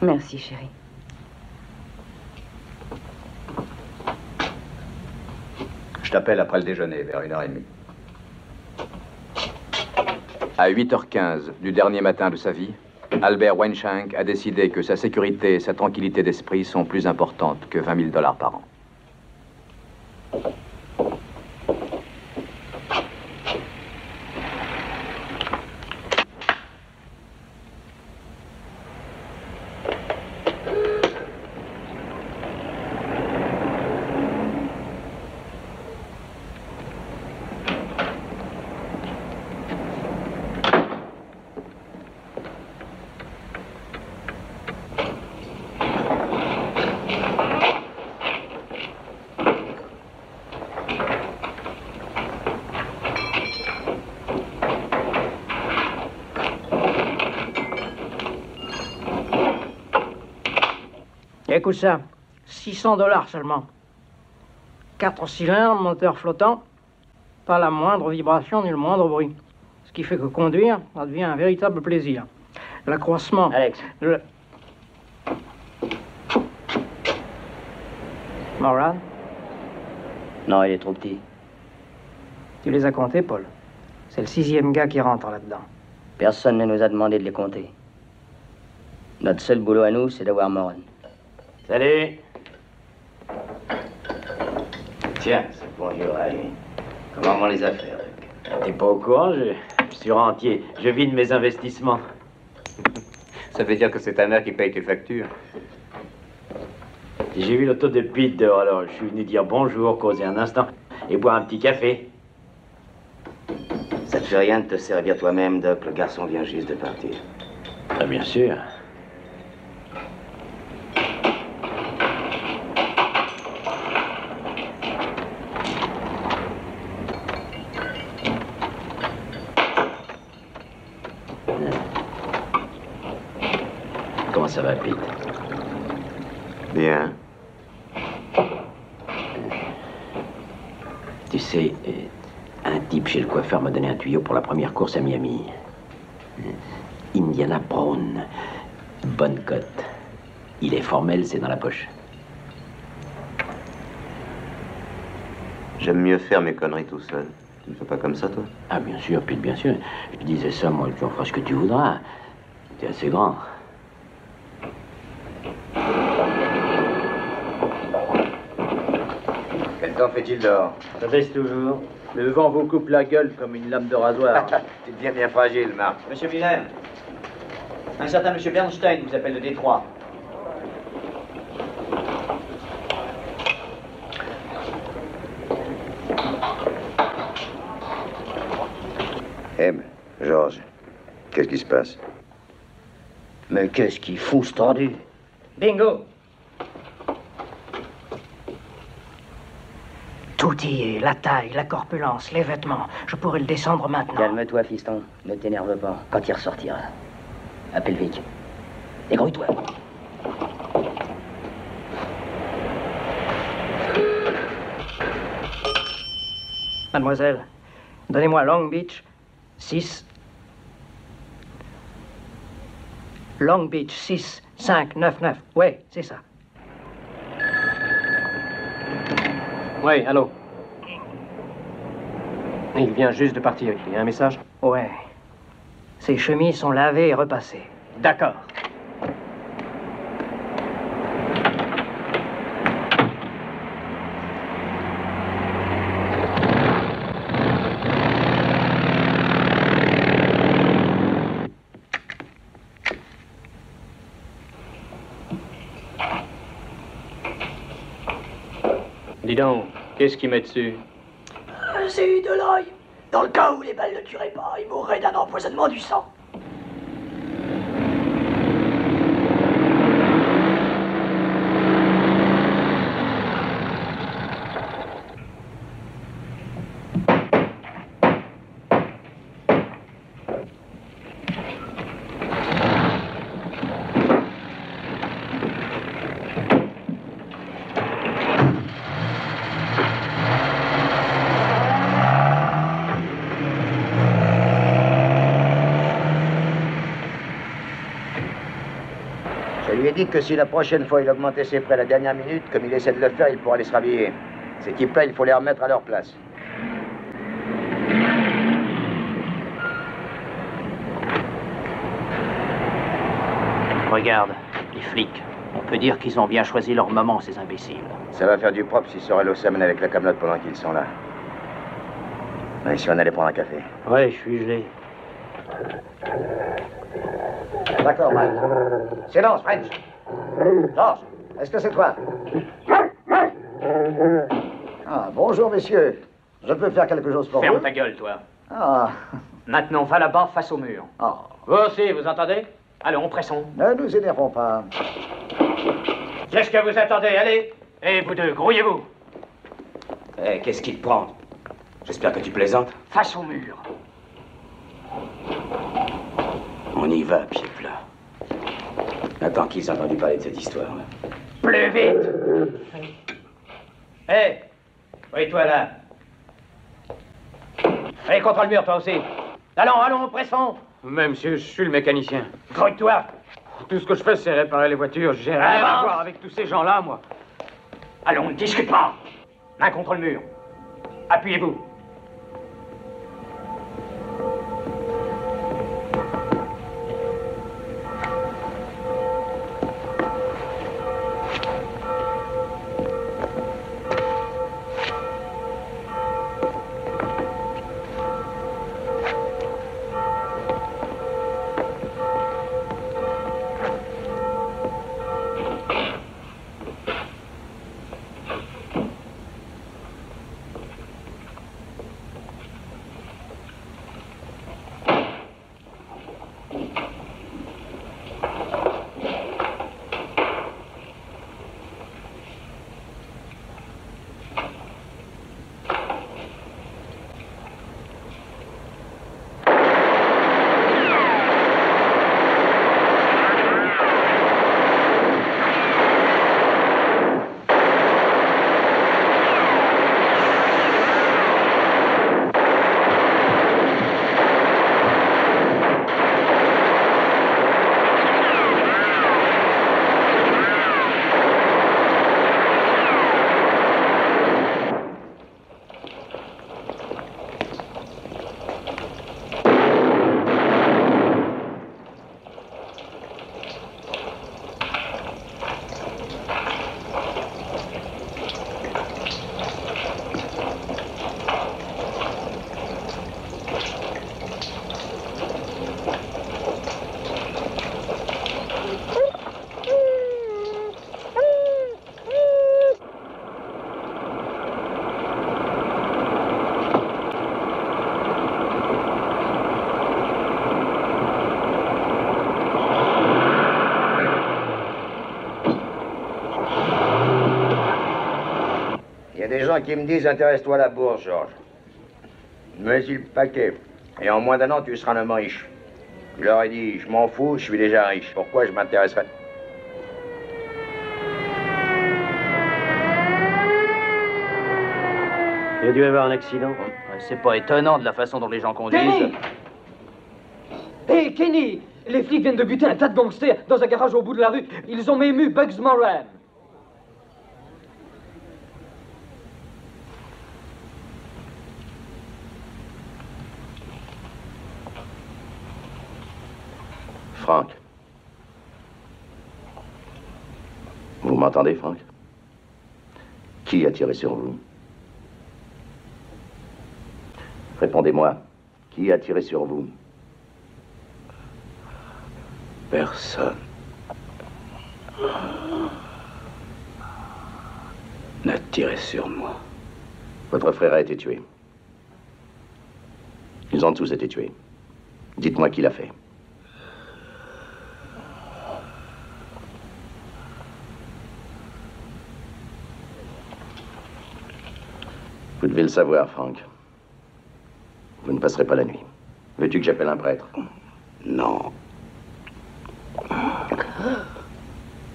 Merci, chérie. Je t'appelle après le déjeuner, vers une heure et demie. À huit heures quinze du dernier matin de sa vie, Albert Weinschenk a décidé que sa sécurité et sa tranquillité d'esprit sont plus importantes que vingt mille dollars par an. Écoute ça, six cents dollars seulement. Quatre cylindres, moteur flottant, pas la moindre vibration ni le moindre bruit. Ce qui fait que conduire, ça devient un véritable plaisir. L'accroissement... Alex. Le... Moran? Non, il est trop petit. Tu les as comptés, Paul? C'est le sixième gars qui rentre là-dedans. Personne ne nous a demandé de les compter. Notre seul boulot à nous, c'est d'avoir Moran. Salut. Tiens, c'est bonjour à lui. Comment vont les affaires, Luc? T'es pas au courant, je, je suis rentier. Je vis de mes investissements. Ça veut dire que c'est ta mère qui paye tes factures. J'ai vu l'auto de Pete dehors, alors je suis venu dire bonjour, causer un instant et boire un petit café. Ça te fait rien de te servir toi-même, Doc? Le garçon vient juste de partir. Ah, bien sûr. Ça va, Pete? Bien. Tu sais, un type chez le coiffeur m'a donné un tuyau pour la première course à Miami. Indiana Brown. Bonne cote. Il est formel, c'est dans la poche. J'aime mieux faire mes conneries tout seul. Tu ne fais pas comme ça, toi? Ah, bien sûr, Pete, bien sûr. Je disais ça, moi, tu en feras ce que tu voudras. Tu es assez grand. Qu'en fait-il dehors? Ça baisse toujours. Le vent vous coupe la gueule comme une lame de rasoir. Tu deviens bien fragile, Marc. Monsieur Vilaine, un certain monsieur Bernstein vous appelle de Détroit. Em, Georges, qu'est-ce qui se passe? Mais qu'est-ce qu'il fout, ce tendu? Bingo! Tout y est, la taille, la corpulence, les vêtements. Je pourrais le descendre maintenant. Calme-toi, fiston. Ne t'énerve pas. Quand il ressortira, appelle Vic. Dégrouille-toi. Mademoiselle, donnez-moi Long Beach six. Long Beach six cinq neuf neuf. Ouais, c'est ça. Oui, allô. Il vient juste de partir. Il y a un message? Ouais. Ses chemises sont lavées et repassées. D'accord. Dis donc, qu'est-ce qu'il met dessus? Euh, C'est de l'ail. Dans le cas où les balles ne tueraient pas, il mourrait d'un empoisonnement du sang. Que si la prochaine fois il augmentait ses frais à la dernière minute, comme il essaie de le faire, il pourra les se rhabiller. Ces types-là, il faut les remettre à leur place. Regarde, les flics. On peut dire qu'ils ont bien choisi leur moment, ces imbéciles. Ça va faire du propre si Sorello s'amène avec la camelote pendant qu'ils sont là. Et si on allait prendre un café? Ouais, je suis gelé. D'accord, Mike. Silence, French. George, est-ce que c'est toi? Ah, bonjour, messieurs. Je peux faire quelque chose pour Ferme vous. Ferme ta gueule, toi. Ah. Maintenant, va là-bas, face au mur. Ah. Vous aussi, vous entendez? Allons, pressons. Ne nous énervons pas. Qu'est-ce que vous attendez? Allez. Et vous deux, grouillez-vous. Eh, qu'est-ce qu'il te prend? J'espère que tu plaisantes. Face au mur. On y va, pied plat. Attends qu'ils aient entendu parler de cette histoire. Plus vite! Hé! Hey, oui, toi, là. Allez, contre le mur, toi aussi. Allons, allons, pressons! Mais, monsieur, je suis le mécanicien. Grouille-toi! Tout ce que je fais, c'est réparer les voitures. J'ai rien à voir avec tous ces gens-là, moi. Allons, ne discute pas! Main contre le mur. Appuyez-vous. Qui me disent, intéresse-toi à la bourse, Georges. Mais il paquet. Et en moins d'un an, tu seras un homme riche. Je leur ai dit, je m'en fous, je suis déjà riche. Pourquoi je m'intéresserais? Il y a dû y avoir un accident. C'est pas étonnant de la façon dont les gens conduisent. Kenny! Hey, Kenny! Les flics viennent de buter un tas de gangsters dans un garage au bout de la rue. Ils ont même eu Bugs Moran. Frank. Vous m'entendez, Frank? Qui a tiré sur vous? Répondez-moi. Qui a tiré sur vous? Personne. N'a tiré sur moi. Votre frère a été tué. Ils ont tous été tués. Dites-moi qui l'a fait. Vous devez le savoir, Frank. Vous ne passerez pas la nuit. Veux-tu que j'appelle un prêtre? Non.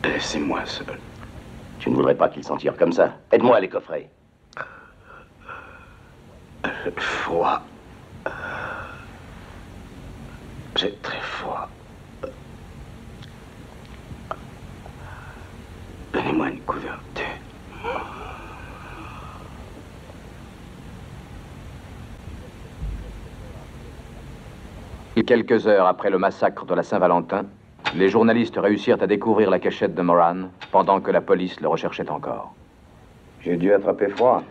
Laissez-moi seul. Tu ne voudrais pas qu'ils s'en tirent comme ça. Aide-moi à les coffrer. Le froid. J'ai très froid. Donnez-moi une couverture. Quelques heures après le massacre de la Saint-Valentin, les journalistes réussirent à découvrir la cachette de Moran pendant que la police le recherchait encore. J'ai dû attraper froid.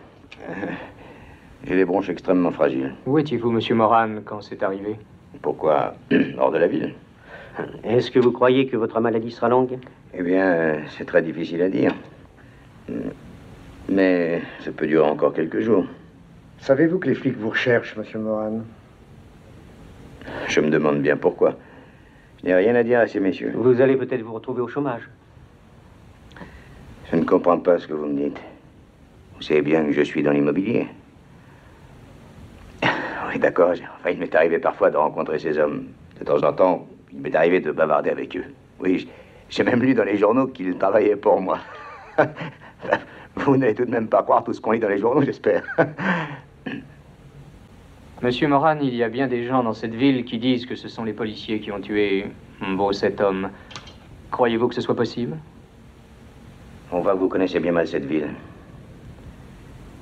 J'ai les bronches extrêmement fragiles. Où étiez-vous, monsieur Moran, quand c'est arrivé? Pourquoi? Hors de la ville. Est-ce que vous croyez que votre maladie sera longue? Eh bien, c'est très difficile à dire. Mais ça peut durer encore quelques jours. Savez-vous que les flics vous recherchent, monsieur Moran? Je me demande bien pourquoi. Je n'ai rien à dire à ces messieurs. Vous allez peut-être vous retrouver au chômage. Je ne comprends pas ce que vous me dites. Vous savez bien que je suis dans l'immobilier. Oui, d'accord. Enfin, il m'est arrivé parfois de rencontrer ces hommes. De temps en temps, il m'est arrivé de bavarder avec eux. Oui, j'ai même lu dans les journaux qu'ils travaillaient pour moi. Vous n'allez tout de même pas croire tout ce qu'on lit dans les journaux, j'espère. Monsieur Moran, il y a bien des gens dans cette ville qui disent que ce sont les policiers qui ont tué, bon, cet homme. Croyez-vous que ce soit possible? On voit que vous connaissez bien mal cette ville.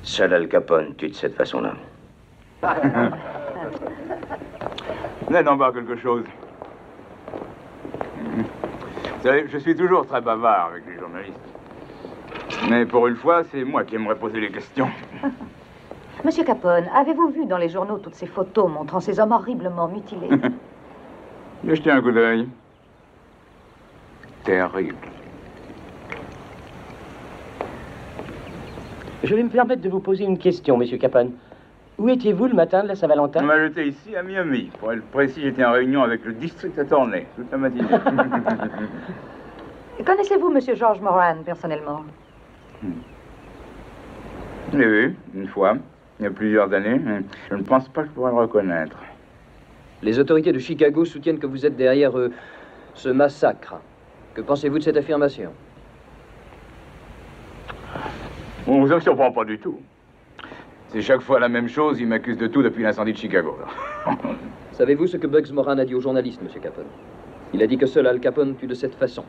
Seul Al Capone tue de cette façon-là. Venez d'en voir quelque chose. Vous savez, je suis toujours très bavard avec les journalistes. Mais pour une fois, c'est moi qui aimerais poser les questions. Monsieur Capone, avez-vous vu dans les journaux toutes ces photos montrant ces hommes horriblement mutilés? J'ai jeté un coup d'œil. Terrible. Je vais me permettre de vous poser une question, monsieur Capone. Où étiez-vous le matin de la Saint-Valentin? On m'a jeté ici, à Miami. Pour être précis, j'étais en réunion avec le district attorney toute la matinée. Connaissez-vous monsieur George Moran, personnellement? Je l'ai vu, une fois. Il y a plusieurs années, mais je ne pense pas que je pourrais le reconnaître. Les autorités de Chicago soutiennent que vous êtes derrière euh, ce massacre. Que pensez-vous de cette affirmation? On ne vous en surprend pas du tout. C'est chaque fois la même chose, ils m'accusent de tout depuis l'incendie de Chicago. Savez-vous ce que Bugs Moran a dit aux journalistes, monsieur Capone? Il a dit que seul Al Capone tue de cette façon.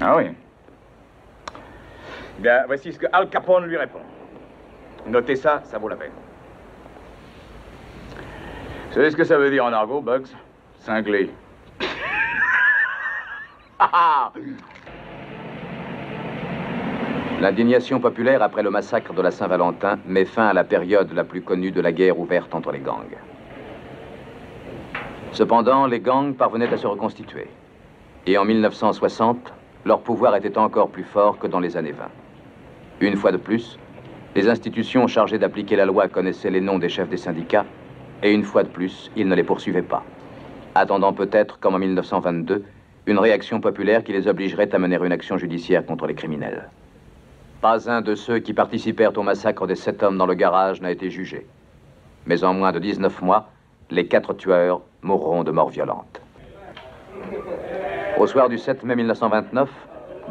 Ah oui. Bien, voici ce que Al Capone lui répond. Notez ça, ça vaut la peine. Vous savez ce que ça veut dire en argot, Bugs? Cinglé. L'indignation populaire après le massacre de la Saint-Valentin met fin à la période la plus connue de la guerre ouverte entre les gangs. Cependant, les gangs parvenaient à se reconstituer. Et en mille neuf cent soixante, leur pouvoir était encore plus fort que dans les années vingt. Une fois de plus, les institutions chargées d'appliquer la loi connaissaient les noms des chefs des syndicats, et une fois de plus, ils ne les poursuivaient pas, attendant peut-être, comme en mille neuf cent vingt-deux, une réaction populaire qui les obligerait à mener une action judiciaire contre les criminels. Pas un de ceux qui participèrent au massacre des sept hommes dans le garage n'a été jugé. Mais en moins de dix-neuf mois, les quatre tueurs mourront de morts violentes. Au soir du sept mai mille neuf cent vingt-neuf,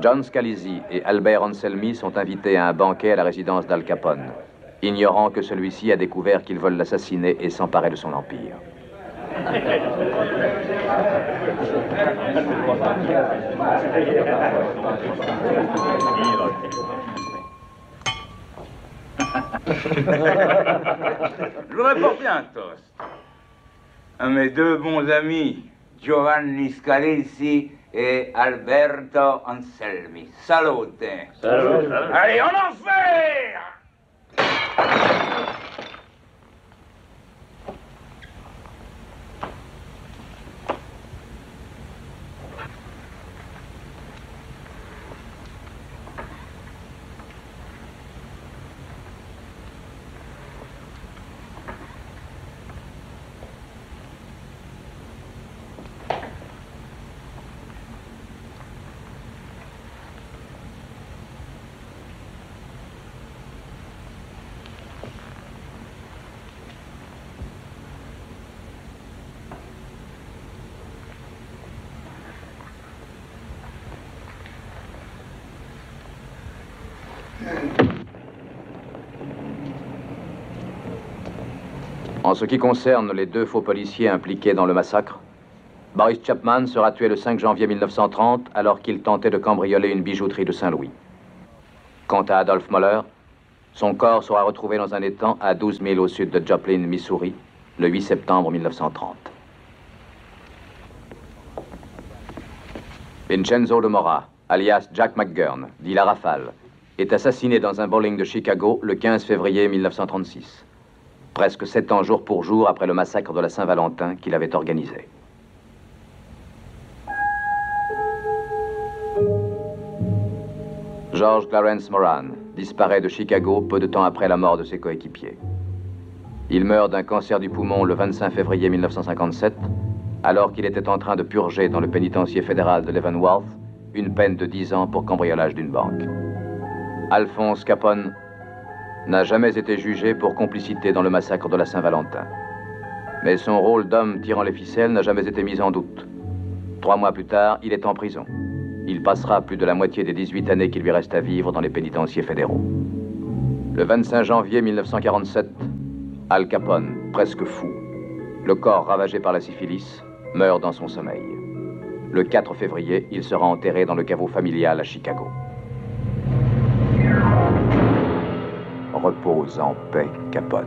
John Scalisi et Albert Anselmi sont invités à un banquet à la résidence d'Al Capone, ignorant que celui-ci a découvert qu'ils veulent l'assassiner et s'emparer de son empire. Je voudrais porter un toast à mes deux bons amis, Giovanni Scalisi e Alberto Anselmi. Salute! Salute! Salute. Allez, on en fait! En ce qui concerne les deux faux policiers impliqués dans le massacre, Boris Chapman sera tué le cinq janvier mille neuf cent trente alors qu'il tentait de cambrioler une bijouterie de Saint-Louis. Quant à Adolph Moller, son corps sera retrouvé dans un étang à douze milles au sud de Joplin, Missouri, le huit septembre mille neuf cent trente. Vincenzo de Mora, alias Jack McGurn, dit La Rafale, est assassiné dans un bowling de Chicago le quinze février mille neuf cent trente-six. Presque sept ans jour pour jour après le massacre de la Saint-Valentin qu'il avait organisé. George Clarence Moran disparaît de Chicago peu de temps après la mort de ses coéquipiers. Il meurt d'un cancer du poumon le vingt-cinq février mille neuf cent cinquante-sept, alors qu'il était en train de purger dans le pénitencier fédéral de Leavenworth une peine de dix ans pour cambriolage d'une banque. Alphonse Capone n'a jamais été jugé pour complicité dans le massacre de la Saint-Valentin. Mais son rôle d'homme tirant les ficelles n'a jamais été mis en doute. Trois mois plus tard, il est en prison. Il passera plus de la moitié des dix-huit années qu'il lui reste à vivre dans les pénitenciers fédéraux. Le vingt-cinq janvier mille neuf cent quarante-sept, Al Capone, presque fou, le corps ravagé par la syphilis, meurt dans son sommeil. Le quatre février, il sera enterré dans le caveau familial à Chicago. Repose en paix, Capone.